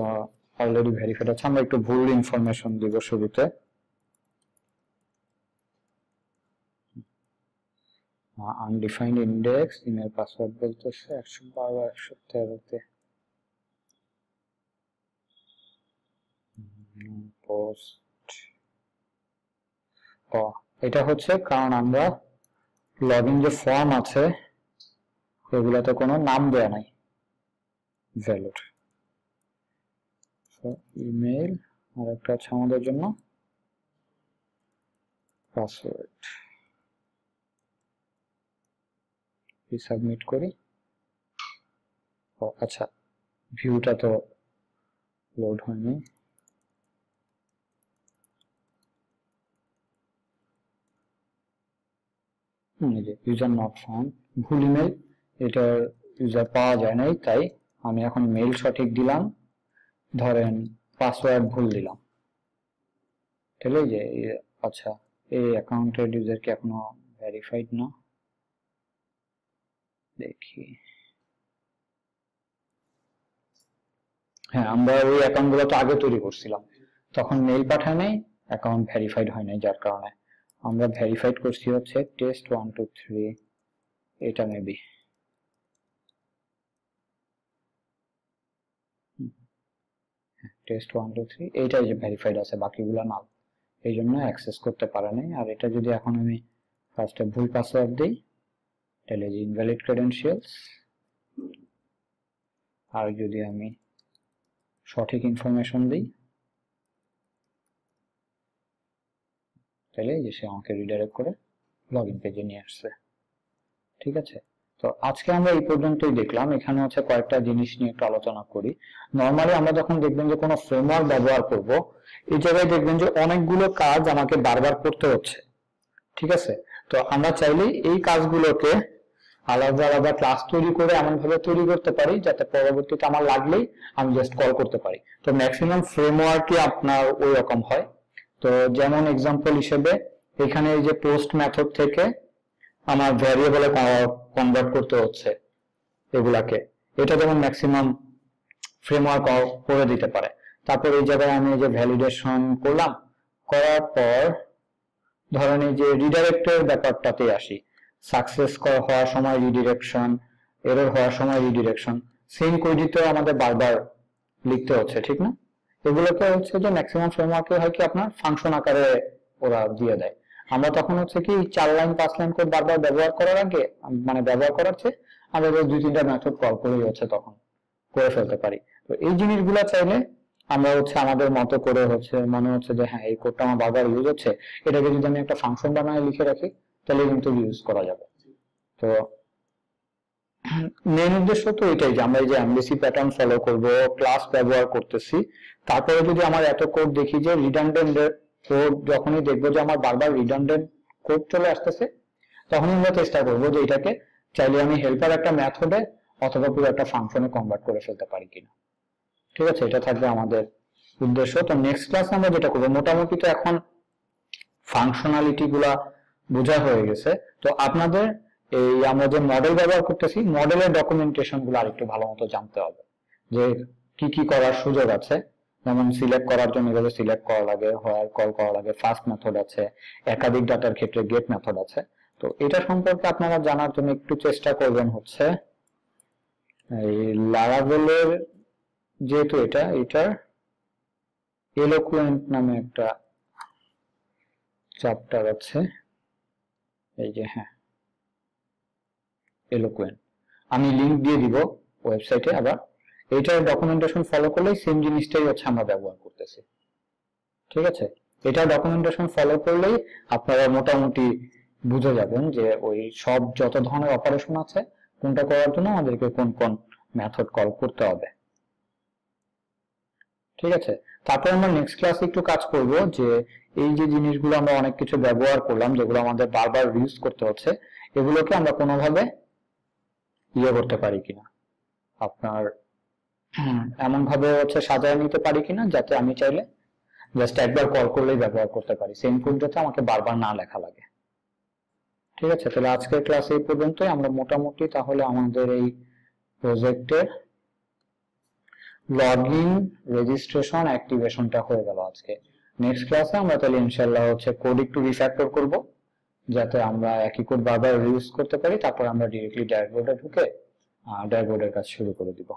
অলরেডি ভেরিফাইড আছে, আমরা একটু ভুল ইনফরমেশন দিব শুরুতে, আনডিফাইন্ড ইনডেক্স ইমেল পাসওয়ার্ড বলতেছে একশো বারো একশো তেরোতে পোস্ট। ও এটা হচ্ছে কারণ আমরা লগইন যে ফর্ম আছে এগুলোতে কোনো নাম দেয়া নাই ভ্যালুড। ইমেল আর একটা আছে আমাদের জন্য পাসওয়ার্ড, সাবমিট করি। ও আচ্ছা, ভিউটা তো লোড হয়নি। ইউজার নট ফাউন্ড, ভুল ইমেল, এটা ইউজার পাওয়া যায় নাই, তাই আমি এখন মেল সঠিক দিলাম, ধরেন পাসওয়ার্ড ভুল দিলাম, তাহলে যে আচ্ছা এই অ্যাকাউন্টের ইউজার কি এখনো ভেরিফাইড না, দেখি। হ্যাঁ, আমরা ওই অ্যাকাউন্ট গুলো তো আগে তৈরি করছিলাম, তখন মেল পাঠায় নাই, অ্যাকাউন্ট ভেরিফাইড হয় নাই, যার কারণে আমরা ভেরিফাইড করছি হচ্ছে টেস্ট ওয়ান টু থ্রি, এটা maybe test one two three এইটা যে ভেরিফাইড আছে, বাকিগুলো নাল, এই জন্য অ্যাক্সেস করতে পারে নাই। আর এটা যদি এখন আমি ফার্স্টে ভুল পাসওয়ার্ড দিই তাহলে যে ইনভ্যালিড ক্রেডেনশিয়ালস, আর যদি আমি সঠিক ইনফরমেশন দিই তাহলে যে সে আমাকে রিডাইরেক্ট করে লগইন পেজে নিয়ে আসছে, ঠিক আছে। তো আজকে আমরা এই পর্যন্তই দেখলাম। এখানে হচ্ছে কয়েকটা জিনিস নিয়ে একটু আলোচনা করি। নর্মালি আমরা যখন দেখবেন যে কোনো ফ্রেমওয়ার্ক ব্যবহার করব, এই জায়গায় দেখবেন যে অনেকগুলো কাজ আমাকে বারবার করতে হচ্ছে, ঠিক আছে। তো আমরা চাইলে এই কাজগুলোকে আলাদা আলাদা ক্লাস তৈরি করে এমনভাবে তৈরি করতে পারি যাতে পরবর্তীতে আমার লাগলেই আমি জাস্ট কল করতে পারি। তো ম্যাক্সিমাম ফ্রেমওয়ার্কই আপনার ওই রকম হয়। তো যেমন এক্সাম্পল হিসেবে এখানে এই যে পোস্ট মেথড থেকে আমার ভ্যারিয়েবলে কনভার্ট করতে হচ্ছে এগুলাকে, এটা যেমন ম্যাক্সিমাম ফ্রেমওয়ার্ক করে দিতে পারে। তারপর এই জায়গায় আমি এই যে ভ্যালিডেশন করলাম, করার পর ধরেন এই যে রিডাইরেক্টের ব্যাপারটাতে আসি, সাকসেস হওয়ার সময় রিডিরেকশন, এরর হওয়ার সময় রিডিরেকশন, সেম কোডটিও আমাদের বারবার লিখতে হচ্ছে, ঠিক না। এগুলোকে হচ্ছে যে ম্যাক্সিমাম ফ্রেমওয়ার্কে হয় কি আপনার ফাংশন আকারে ওরা দিয়ে দেয়। আমরা তখন হচ্ছে কি চার লাইন পাঁচ লাইন কোড বারবার ব্যবহার করার আগে মানে ব্যবহার করার চেয়ে আমরা দুই তিনটা মেথড কল করে হচ্ছে তখন করে ফেলতে পারি। তো এই জিনিসগুলো চাইলে আমরা হচ্ছে আমাদের মত করে হচ্ছে মনে হচ্ছে যে হ্যাঁ এই কোডটা আমার বারবার ইউজ হচ্ছে, এটাকে যদি আমি একটা ফাংশন বানায় লিখে রাখি তাহলে কিন্তু ইউজ করা যাবে। তো মেন উদ্দেশ্য তো এটাই যে আমরা এই যে এমভিসি প্যাটার্ন ফলো করব, ক্লাস ব্যবহার করতেছি, তারপরে যদি আমার এত কোড দেখি যে রিডান্ডেন্ট কোড, যখনই দেখবো যে আমার বারবার রিডান্ডেন্ট কোড চলে আসতেছে তখন আমরা চেষ্টা করবো যে এটাকে চাইলে আমি হেল্পার একটা মেথডে অথবা পুরো একটা ফাংশনে কনভার্ট করে ফেলতে পারি কিনা। ঠিক আছে, এটা থাকবে আমাদের উদ্দেশ্য। তো নেক্সট ক্লাস আমরা যেটা করবো, মোটামুটি তো এখন ফাংশনালিটি গুলা বোঝা হয়ে গেছে, তো আপনাদের এই আমরা যে মডেল ব্যবহার করতেছি মডেলের ডকুমেন্টেশন গুলো আরেকটু ভালো মতো জানতে হবে যে কি কি করার সুযোগ আছে। যেমন সিলেক্ট করার জন্য এগুলো সিলেক্ট করা লাগে, হোয়ার কল করা লাগে, ফার্স্ট মেথড আছে, একাধিক ডাটার ক্ষেত্রে গেট মেথড আছে। তো এটা সম্পর্কে আপনারা জানার জন্য একটু চেষ্টা করবেন হচ্ছে এই লারাভেলের, যেহেতু এটা এটার এলোকুয়েন্ট নামে একটা চ্যাপ্টার আছে, এই যে হ্যাঁ এলোকুয়েন্ট, আমি লিংক দিয়ে দিব ওয়েবসাইটে। আবার এটার ডকুমেন্টেশন ফলো করলে সেম জিনিসটাই হচ্ছে আমরা ব্যবহার করতেছি। ঠিক আছে, এটা ডকুমেন্টেশন ফলো করলেই আপনারা মোটামুটি বুঝে যাবেন যে ওই সব যত ধরনের অপারেশন আছে কোনটা করার জন্য আমাদেরকে কোন কোন মেথড কল করতে হবে। ঠিক আছে, তারপরে আমরা নেক্সট ক্লাসে একটু কাজ করব যে এই যে জিনিসগুলো আমরা অনেক কিছু ব্যবহার করলাম যেগুলো আমাদের বারবার ইউজ করতে হচ্ছে, এগুলোকে আমরা কোনোভাবে ইয়ে করতে পারি কিনা, আপনার এমন ভাবে হচ্ছে সাজায় নিতে পারি কিনা যাতে আমি চাইলে জাস্ট একবার কল করলেই ব্যবহার করতে পারি, সেম কোড যাতে আমাকে বারবার না লেখা লাগে। ঠিক আছে, তাহলে আজকের ক্লাস এই পর্যন্তই। আমরা মোটামুটি তাহলে আমাদের এই প্রজেক্টের লগইন, রেজিস্ট্রেশন, অ্যাক্টিভেশনটা হয়ে গেল আজকে। নেক্সট ক্লাসে আমরা তাহলে ইনশাআল্লাহ হচ্ছে কোড একটু রিফ্যাক্টর করব যাতে আমরা একই কোড বারবার রিউজ করতে পারি, তারপর আমরা ডিরেক্টলি ড্যাশবোর্ডে ঢুকে ড্যাশবোর্ডের কাজ শুরু করে দিব।